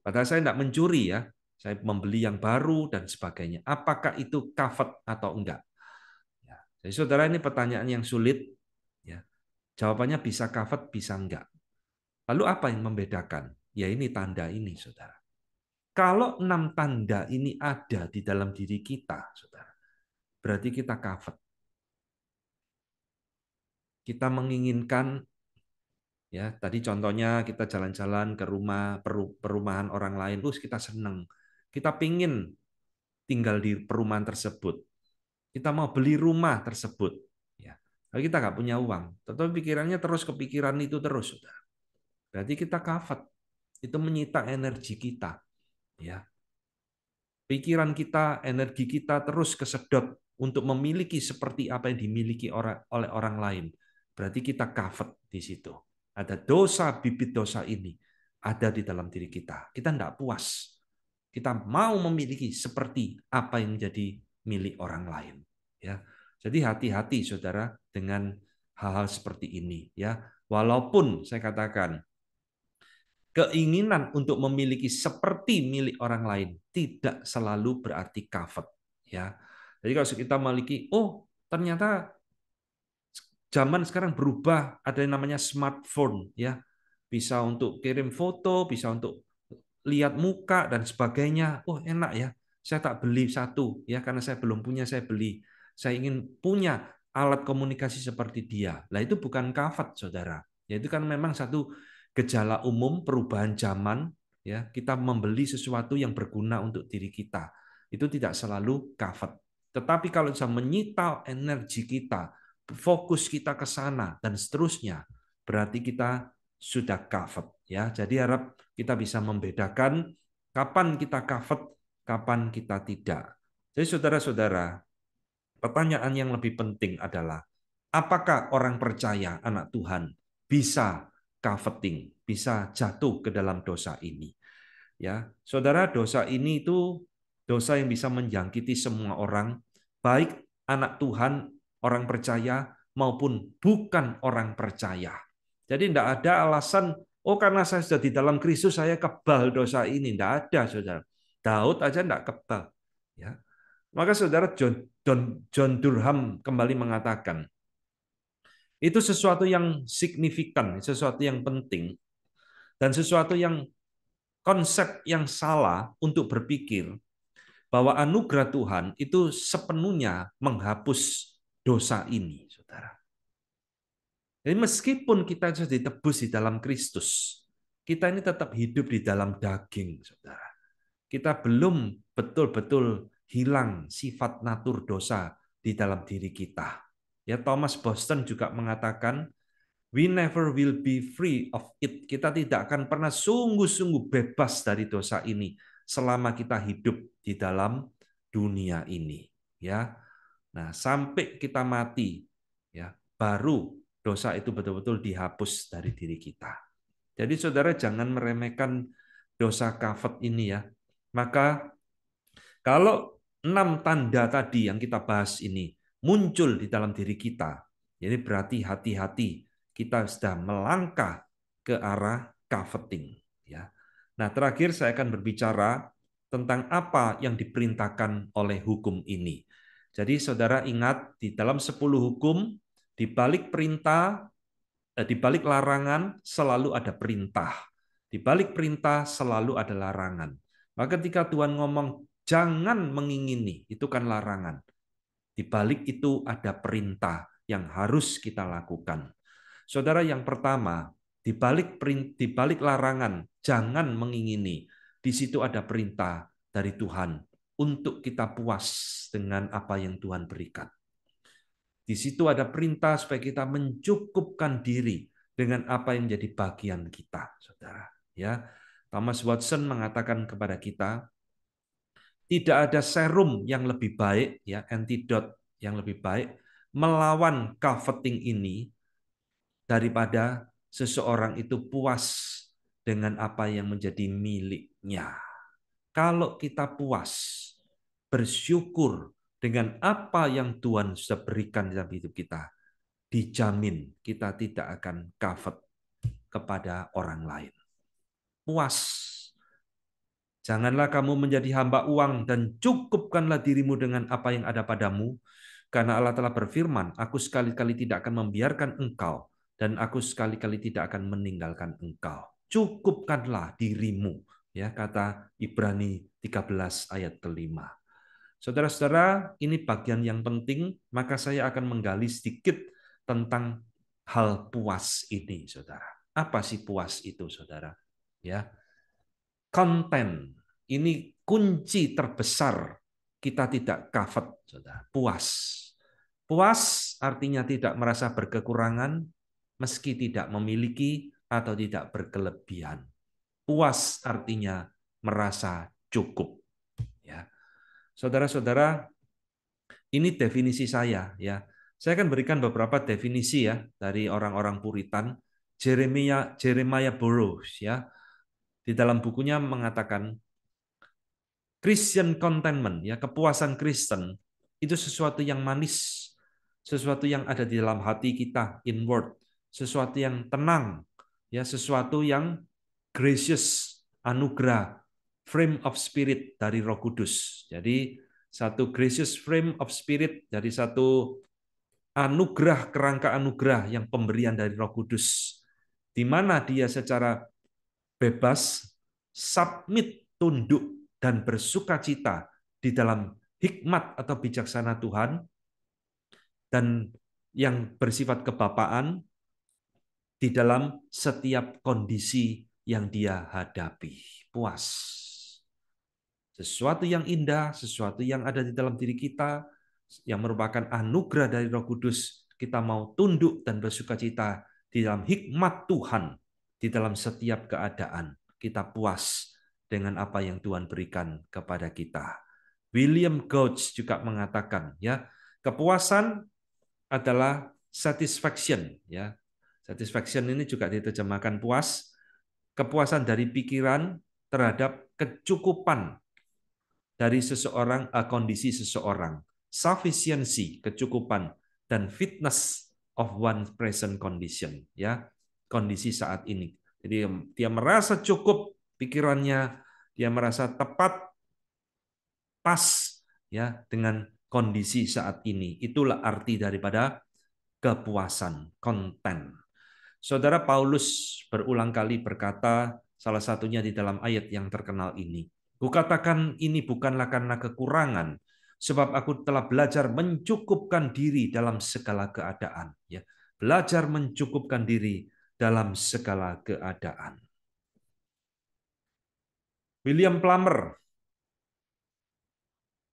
Padahal saya tidak mencuri, ya, saya membeli yang baru dan sebagainya. Apakah itu kafet atau enggak? Ya. Jadi saudara, ini pertanyaan yang sulit. Ya. Jawabannya bisa kafet, bisa enggak. Lalu apa yang membedakan? Ya, ini tanda ini, saudara. Kalau enam tanda ini ada di dalam diri kita, saudara, berarti kita kafet. Kita menginginkan, ya, tadi contohnya kita jalan-jalan ke rumah perumahan orang lain, terus kita seneng, kita pingin tinggal di perumahan tersebut, kita mau beli rumah tersebut, ya, tapi kita nggak punya uang, tetapi pikirannya terus kepikiran itu terus, saudara. Berarti kita kafet, itu menyita energi kita. Ya, pikiran kita, energi kita terus kesedot untuk memiliki seperti apa yang dimiliki orang, oleh orang lain. Berarti kita kafet di situ. Ada dosa, bibit dosa ini ada di dalam diri kita. Kita tidak puas. Kita mau memiliki seperti apa yang menjadi milik orang lain. Ya, jadi hati-hati, saudara, dengan hal-hal seperti ini. Ya, walaupun saya katakan, keinginan untuk memiliki seperti milik orang lain tidak selalu berarti kafet, ya. Jadi kalau kita memiliki, oh ternyata zaman sekarang berubah, ada yang namanya smartphone, ya, bisa untuk kirim foto, bisa untuk lihat muka dan sebagainya. Oh enak ya, saya tak beli satu, ya, karena saya belum punya, saya beli. Saya ingin punya alat komunikasi seperti dia. Lah itu bukan kafet, saudara. Ya itu kan memang satu gejala umum perubahan zaman, ya, kita membeli sesuatu yang berguna untuk diri kita. Itu tidak selalu kafet. Tetapi kalau bisa menyita energi kita, fokus kita ke sana dan seterusnya, berarti kita sudah kafet, ya. Jadi harap kita bisa membedakan kapan kita kafet, kapan kita tidak. Jadi saudara-saudara, pertanyaan yang lebih penting adalah apakah orang percaya anak Tuhan bisa kafeting, bisa jatuh ke dalam dosa ini. Ya, saudara, dosa ini itu dosa yang bisa menjangkiti semua orang, baik anak Tuhan, orang percaya maupun bukan orang percaya. Jadi tidak ada alasan, oh karena saya sudah di dalam Kristus saya kebal dosa ini, tidak ada, saudara. Daud aja tidak kebal. Ya, maka saudara, John, John, John Durham kembali mengatakan, itu sesuatu yang signifikan, sesuatu yang penting, dan sesuatu yang konsep yang salah untuk berpikir bahwa anugerah Tuhan itu sepenuhnya menghapus dosa ini, saudara. Jadi meskipun kita sudah ditebus di dalam Kristus, kita ini tetap hidup di dalam daging, saudara. Kita belum betul-betul hilang sifat natur dosa di dalam diri kita. Ya, Thomas Boston juga mengatakan, "We never will be free of it." Kita tidak akan pernah sungguh-sungguh bebas dari dosa ini selama kita hidup di dalam dunia ini. Ya, nah sampai kita mati, ya baru dosa itu betul-betul dihapus dari diri kita. Jadi saudara jangan meremehkan dosa kafet ini ya. Maka kalau enam tanda tadi yang kita bahas ini muncul di dalam diri kita, jadi berarti hati-hati. Kita sudah melangkah ke arah coveting. Ya. Nah, terakhir saya akan berbicara tentang apa yang diperintahkan oleh hukum ini. Jadi saudara ingat, di dalam sepuluh hukum, di balik perintah, di balik larangan selalu ada perintah. Di balik perintah selalu ada larangan. Maka ketika Tuhan ngomong, jangan mengingini, itu kan larangan. Di balik itu ada perintah yang harus kita lakukan. Saudara, yang pertama, di balik di balik larangan, jangan mengingini. Di situ ada perintah dari Tuhan untuk kita puas dengan apa yang Tuhan berikan. Di situ ada perintah supaya kita mencukupkan diri dengan apa yang menjadi bagian kita, saudara. Ya, Thomas Watson mengatakan kepada kita, tidak ada serum yang lebih baik, ya, antidot yang lebih baik melawan coveting ini, daripada seseorang itu puas dengan apa yang menjadi miliknya. Kalau kita puas, bersyukur dengan apa yang Tuhan sudah berikan dalam hidup kita, dijamin kita tidak akan covet kepada orang lain. Puas. Janganlah kamu menjadi hamba uang dan cukupkanlah dirimu dengan apa yang ada padamu, karena Allah telah berfirman, aku sekali-kali tidak akan membiarkan engkau, dan aku sekali-kali tidak akan meninggalkan engkau. Cukupkanlah dirimu, ya kata Ibrani tiga belas ayat kelima. Saudara-saudara, ini bagian yang penting, maka saya akan menggali sedikit tentang hal puas ini, saudara. Apa sih puas itu, saudara? Ya, konten ini kunci terbesar kita tidak covet, saudara. Puas, puas artinya tidak merasa berkekurangan, meski tidak memiliki atau tidak berkelebihan. Puas artinya merasa cukup. Ya. Saudara-saudara, ini definisi saya. Ya. Saya akan berikan beberapa definisi ya dari orang-orang Puritan. Jeremiah Jeremiah Burroughs ya di dalam bukunya mengatakan Christian contentment ya, kepuasan Kristen itu sesuatu yang manis, sesuatu yang ada di dalam hati kita inward, sesuatu yang tenang, ya sesuatu yang gracious, anugerah, frame of spirit dari Roh Kudus. Jadi satu gracious frame of spirit, jadi satu anugerah, kerangka anugerah yang pemberian dari Roh Kudus, di mana dia secara bebas submit, tunduk dan bersukacita di dalam hikmat atau bijaksana Tuhan dan yang bersifat kebapaan di dalam setiap kondisi yang dia hadapi. Puas. Sesuatu yang indah, sesuatu yang ada di dalam diri kita, yang merupakan anugerah dari Roh Kudus, kita mau tunduk dan bersukacita di dalam hikmat Tuhan, di dalam setiap keadaan. Kita puas dengan apa yang Tuhan berikan kepada kita. William Gouge juga mengatakan, ya kepuasan adalah satisfaction, ya. Satisfaction ini juga diterjemahkan puas, kepuasan dari pikiran terhadap kecukupan dari seseorang, kondisi seseorang, sufficiency, kecukupan, dan fitness of one's present condition, ya kondisi saat ini. Jadi dia merasa cukup pikirannya, dia merasa tepat, pas, ya dengan kondisi saat ini. Itulah arti daripada kepuasan, konten. Saudara Paulus berulang kali berkata, salah satunya di dalam ayat yang terkenal ini, kukatakan ini bukanlah karena kekurangan, sebab aku telah belajar mencukupkan diri dalam segala keadaan. Ya, belajar mencukupkan diri dalam segala keadaan. William Plummer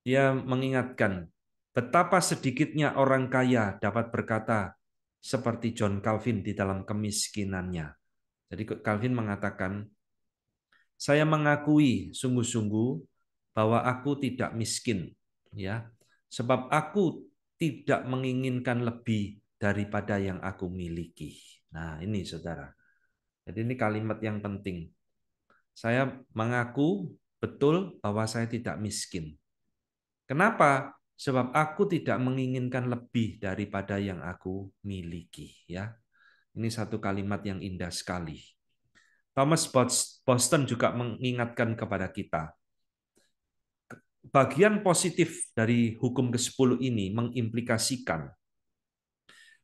dia mengingatkan betapa sedikitnya orang kaya dapat berkata seperti John Calvin di dalam kemiskinannya. Jadi Calvin mengatakan, saya mengakui sungguh-sungguh bahwa aku tidak miskin, ya, sebab aku tidak menginginkan lebih daripada yang aku miliki. Nah, ini saudara. Jadi ini kalimat yang penting. Saya mengaku betul bahwa saya tidak miskin. Kenapa? Sebab aku tidak menginginkan lebih daripada yang aku miliki, ya. Ini satu kalimat yang indah sekali. Thomas Boston juga mengingatkan kepada kita. Bagian positif dari hukum kesepuluh ini mengimplikasikan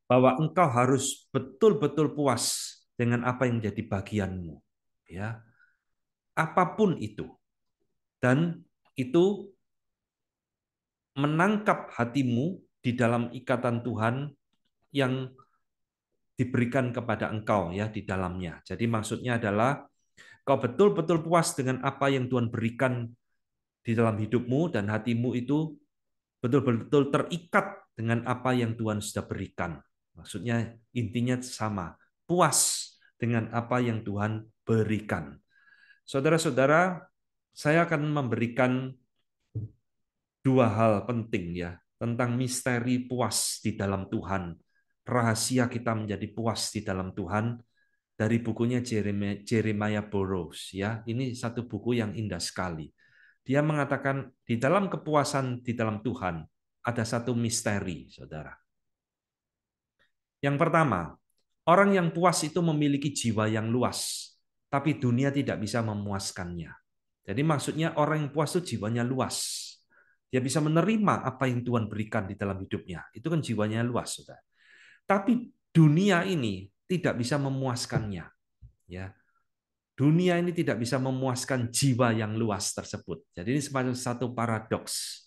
bahwa engkau harus betul-betul puas dengan apa yang jadi bagianmu, ya. Apapun itu. Dan itu menangkap hatimu di dalam ikatan Tuhan yang diberikan kepada engkau, ya, di dalamnya. Jadi maksudnya adalah kau betul-betul puas dengan apa yang Tuhan berikan di dalam hidupmu, dan hatimu itu betul-betul terikat dengan apa yang Tuhan sudah berikan. Maksudnya intinya sama, puas dengan apa yang Tuhan berikan. Saudara-saudara, saya akan memberikan dua hal penting, ya, tentang misteri puas di dalam Tuhan, rahasia kita menjadi puas di dalam Tuhan, dari bukunya Jeremiah Burroughs, ya. Ini satu buku yang indah sekali. Dia mengatakan di dalam kepuasan di dalam Tuhan ada satu misteri, saudara. Yang pertama, orang yang puas itu memiliki jiwa yang luas, tapi dunia tidak bisa memuaskannya. Jadi maksudnya orang yang puas itu jiwanya luas. Dia bisa menerima apa yang Tuhan berikan di dalam hidupnya. Itu kan jiwanya luas, saudara. Tapi dunia ini tidak bisa memuaskannya, ya. Dunia ini tidak bisa memuaskan jiwa yang luas tersebut. Jadi ini semacam satu paradoks.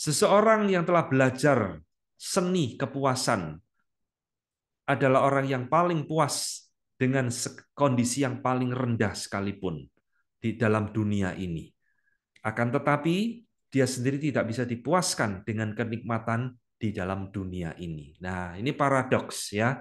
Seseorang yang telah belajar seni kepuasan adalah orang yang paling puas dengan kondisi yang paling rendah sekalipun di dalam dunia ini. Akan tetapi, dia sendiri tidak bisa dipuaskan dengan kenikmatan di dalam dunia ini. Nah, ini paradoks, ya.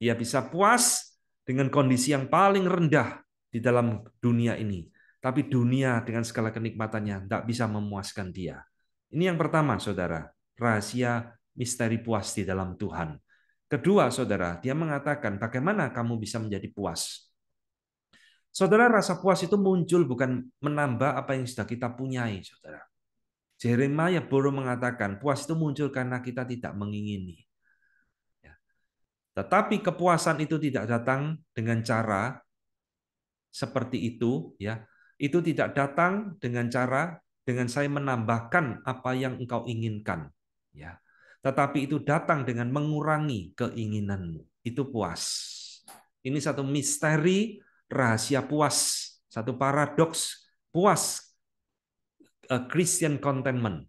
Dia bisa puas dengan kondisi yang paling rendah di dalam dunia ini. Tapi dunia dengan segala kenikmatannya tidak bisa memuaskan dia. Ini yang pertama, saudara. Rahasia misteri puas di dalam Tuhan. Kedua, saudara, dia mengatakan bagaimana kamu bisa menjadi puas. Saudara, rasa puas itu muncul bukan menambah apa yang sudah kita punyai, saudara. Jeremiah Burroughs mengatakan puas itu muncul karena kita tidak mengingini. Ya. Tetapi kepuasan itu tidak datang dengan cara seperti itu, ya. Itu tidak datang dengan cara dengan saya menambahkan apa yang engkau inginkan, ya. Tetapi itu datang dengan mengurangi keinginanmu. Itu puas. Ini satu misteri. Rahasia puas, satu paradoks puas Christian contentment,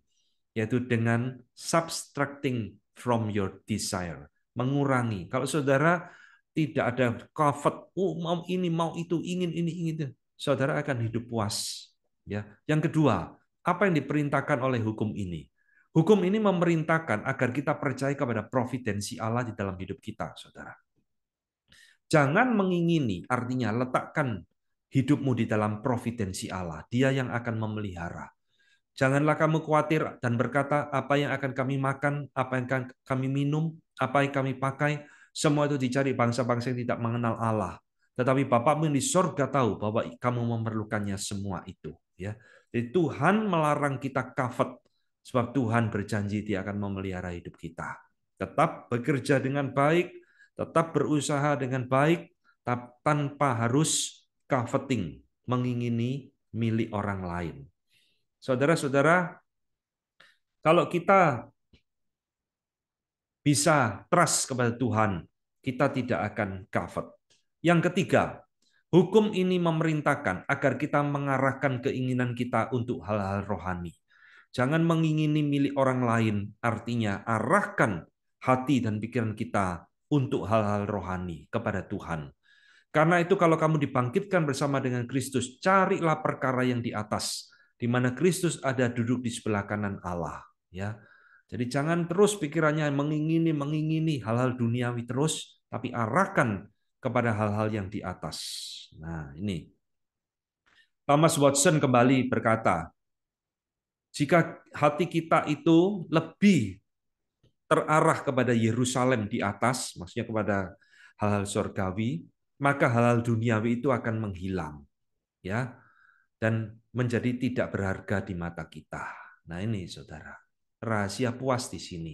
yaitu dengan subtracting from your desire, mengurangi. Kalau saudara tidak ada covet, oh, mau ini mau itu, ingin ini ingin itu, saudara akan hidup puas, ya. Yang kedua, apa yang diperintahkan oleh hukum ini? Hukum ini memerintahkan agar kita percaya kepada providensi Allah di dalam hidup kita, saudara. Jangan mengingini, artinya letakkan hidupmu di dalam providensi Allah. Dia yang akan memelihara. Janganlah kamu khawatir dan berkata, apa yang akan kami makan, apa yang akan kami minum, apa yang kami pakai, semua itu dicari bangsa-bangsa yang tidak mengenal Allah. Tetapi Bapakmu yang di sorga tahu bahwa kamu memerlukannya semua itu. Ya. Jadi Tuhan melarang kita kafet, sebab Tuhan berjanji Dia akan memelihara hidup kita. Tetap bekerja dengan baik, tetap berusaha dengan baik tanpa harus coveting, mengingini milik orang lain. Saudara-saudara, kalau kita bisa trust kepada Tuhan, kita tidak akan covet. Yang ketiga, hukum ini memerintahkan agar kita mengarahkan keinginan kita untuk hal-hal rohani. Jangan mengingini milik orang lain, artinya arahkan hati dan pikiran kita untuk hal-hal rohani kepada Tuhan. Karena itu kalau kamu dibangkitkan bersama dengan Kristus, carilah perkara yang di atas, di mana Kristus ada duduk di sebelah kanan Allah, ya. Jadi jangan terus pikirannya mengingini mengingini hal-hal duniawi terus, tapi arahkan kepada hal-hal yang di atas. Nah, ini Thomas Watson kembali berkata, jika hati kita itu lebih terarah kepada Yerusalem di atas, maksudnya kepada hal-hal surgawi, maka hal-hal duniawi itu akan menghilang, ya, dan menjadi tidak berharga di mata kita. Nah, ini saudara, rahasia puas di sini,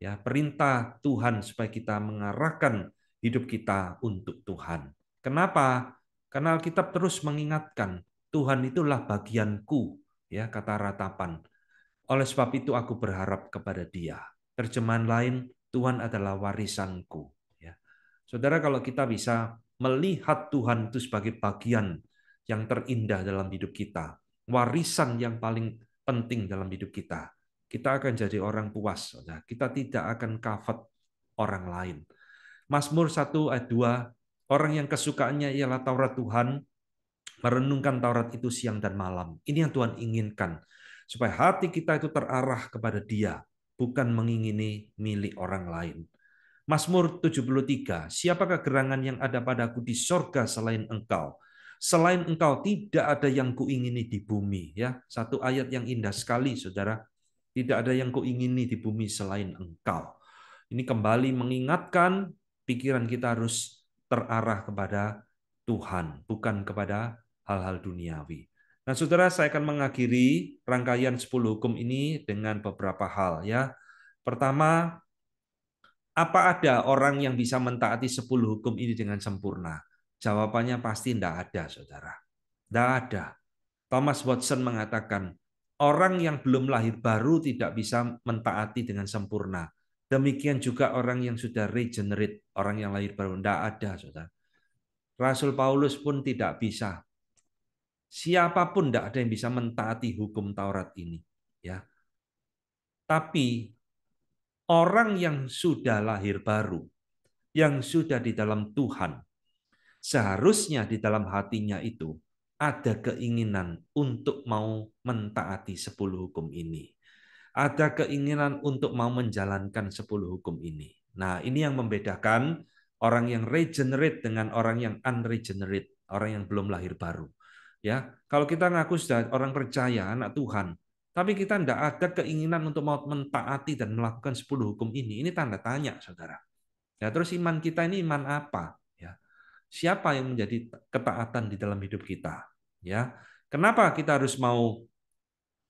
ya, perintah Tuhan supaya kita mengarahkan hidup kita untuk Tuhan. Kenapa? Karena Alkitab terus mengingatkan, Tuhan itulah bagianku, ya, kata Ratapan. Oleh sebab itu aku berharap kepada Dia. Terjemahan lain, Tuhan adalah warisanku, ya. Saudara, kalau kita bisa melihat Tuhan itu sebagai bagian yang terindah dalam hidup kita, warisan yang paling penting dalam hidup kita, kita akan jadi orang puas, saudara. Kita tidak akan kafat orang lain. Mazmur satu ayat dua, orang yang kesukaannya ialah Taurat Tuhan, merenungkan Taurat itu siang dan malam. Ini yang Tuhan inginkan, supaya hati kita itu terarah kepada Dia, bukan mengingini milik orang lain. Mazmur tujuh puluh tiga, siapakah gerangan yang ada padaku di sorga selain Engkau? Selain Engkau tidak ada yang kuingini di bumi. Ya, satu ayat yang indah sekali, saudara. Tidak ada yang kuingini di bumi selain Engkau. Ini kembali mengingatkan pikiran kita harus terarah kepada Tuhan, bukan kepada hal-hal duniawi. Nah, saudara, saya akan mengakhiri rangkaian sepuluh hukum ini dengan beberapa hal, ya. Pertama, apa ada orang yang bisa mentaati sepuluh hukum ini dengan sempurna? Jawabannya pasti tidak ada, saudara. Tidak ada. Thomas Watson mengatakan, orang yang belum lahir baru tidak bisa mentaati dengan sempurna. Demikian juga orang yang sudah regenerate, orang yang lahir baru. Tidak ada, saudara. Rasul Paulus pun tidak bisa. Siapapun tidak ada yang bisa mentaati hukum Taurat ini, ya. Tapi orang yang sudah lahir baru, yang sudah di dalam Tuhan, seharusnya di dalam hatinya itu ada keinginan untuk mau mentaati sepuluh hukum ini. Ada keinginan untuk mau menjalankan sepuluh hukum ini. Nah, ini yang membedakan orang yang regenerate dengan orang yang unregenerate, orang yang belum lahir baru, ya. Kalau kita ngaku sudah orang percaya, anak Tuhan, tapi kita tidak ada keinginan untuk mau mentaati dan melakukan sepuluh hukum ini, ini tanda tanya, saudara. Ya, terus iman kita ini iman apa? Ya, siapa yang menjadi ketaatan di dalam hidup kita? Ya, kenapa kita harus mau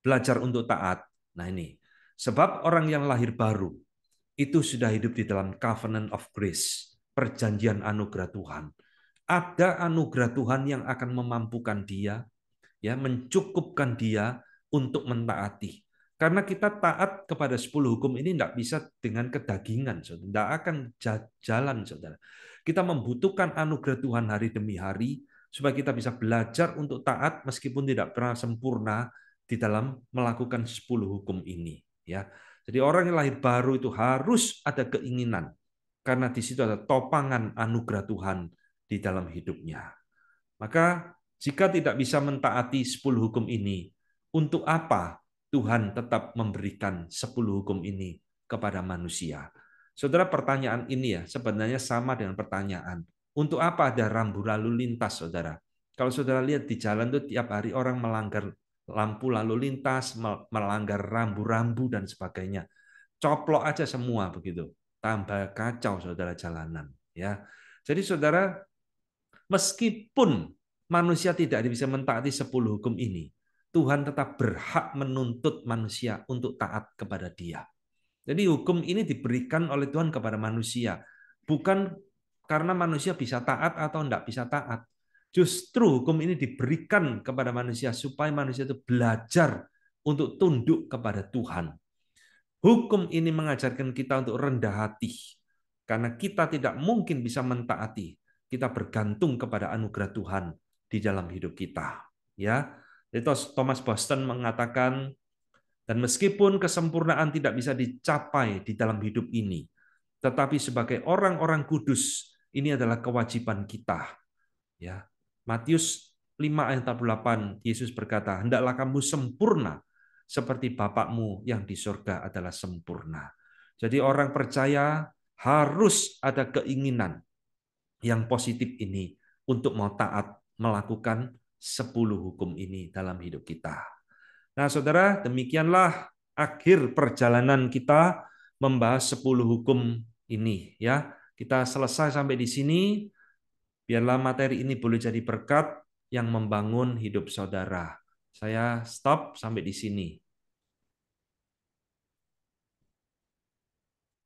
belajar untuk taat? Nah, ini sebab orang yang lahir baru itu sudah hidup di dalam covenant of grace, perjanjian anugerah Tuhan. Ada anugerah Tuhan yang akan memampukan dia, ya, mencukupkan dia untuk mentaati. Karena kita taat kepada sepuluh hukum ini tidak bisa dengan kedagingan, saudara. Tidak akan jalan, saudara. Kita membutuhkan anugerah Tuhan hari demi hari supaya kita bisa belajar untuk taat meskipun tidak pernah sempurna di dalam melakukan sepuluh hukum ini, ya. Jadi orang yang lahir baru itu harus ada keinginan. Karena di situ ada topangan anugerah Tuhan di dalam hidupnya. Maka jika tidak bisa mentaati sepuluh hukum ini, untuk apa Tuhan tetap memberikan sepuluh hukum ini kepada manusia? Saudara, pertanyaan ini ya sebenarnya sama dengan pertanyaan, untuk apa ada rambu lalu lintas, saudara? Kalau saudara lihat di jalan tuh tiap hari orang melanggar lampu lalu lintas, melanggar rambu-rambu dan sebagainya. Coplok aja semua begitu. Tambah kacau, saudara, jalanan, ya. Jadi saudara, meskipun manusia tidak bisa mentaati sepuluh hukum ini, Tuhan tetap berhak menuntut manusia untuk taat kepada Dia. Jadi hukum ini diberikan oleh Tuhan kepada manusia, bukan karena manusia bisa taat atau tidak bisa taat. Justru hukum ini diberikan kepada manusia supaya manusia itu belajar untuk tunduk kepada Tuhan. Hukum ini mengajarkan kita untuk rendah hati, karena kita tidak mungkin bisa mentaati. Kita bergantung kepada anugerah Tuhan di dalam hidup kita, ya. Thomas Boston mengatakan, dan meskipun kesempurnaan tidak bisa dicapai di dalam hidup ini, tetapi sebagai orang-orang kudus ini adalah kewajiban kita, ya. Matius lima ayat empat puluh delapan, Yesus berkata, hendaklah kamu sempurna seperti Bapakmu yang di surga adalah sempurna. Jadi orang percaya harus ada keinginan yang positif ini untuk mau taat melakukan sepuluh hukum ini dalam hidup kita. Nah saudara, demikianlah akhir perjalanan kita membahas sepuluh hukum ini. Ya, kita selesai sampai di sini. Biarlah materi ini boleh jadi berkat yang membangun hidup saudara. Saya stop sampai di sini.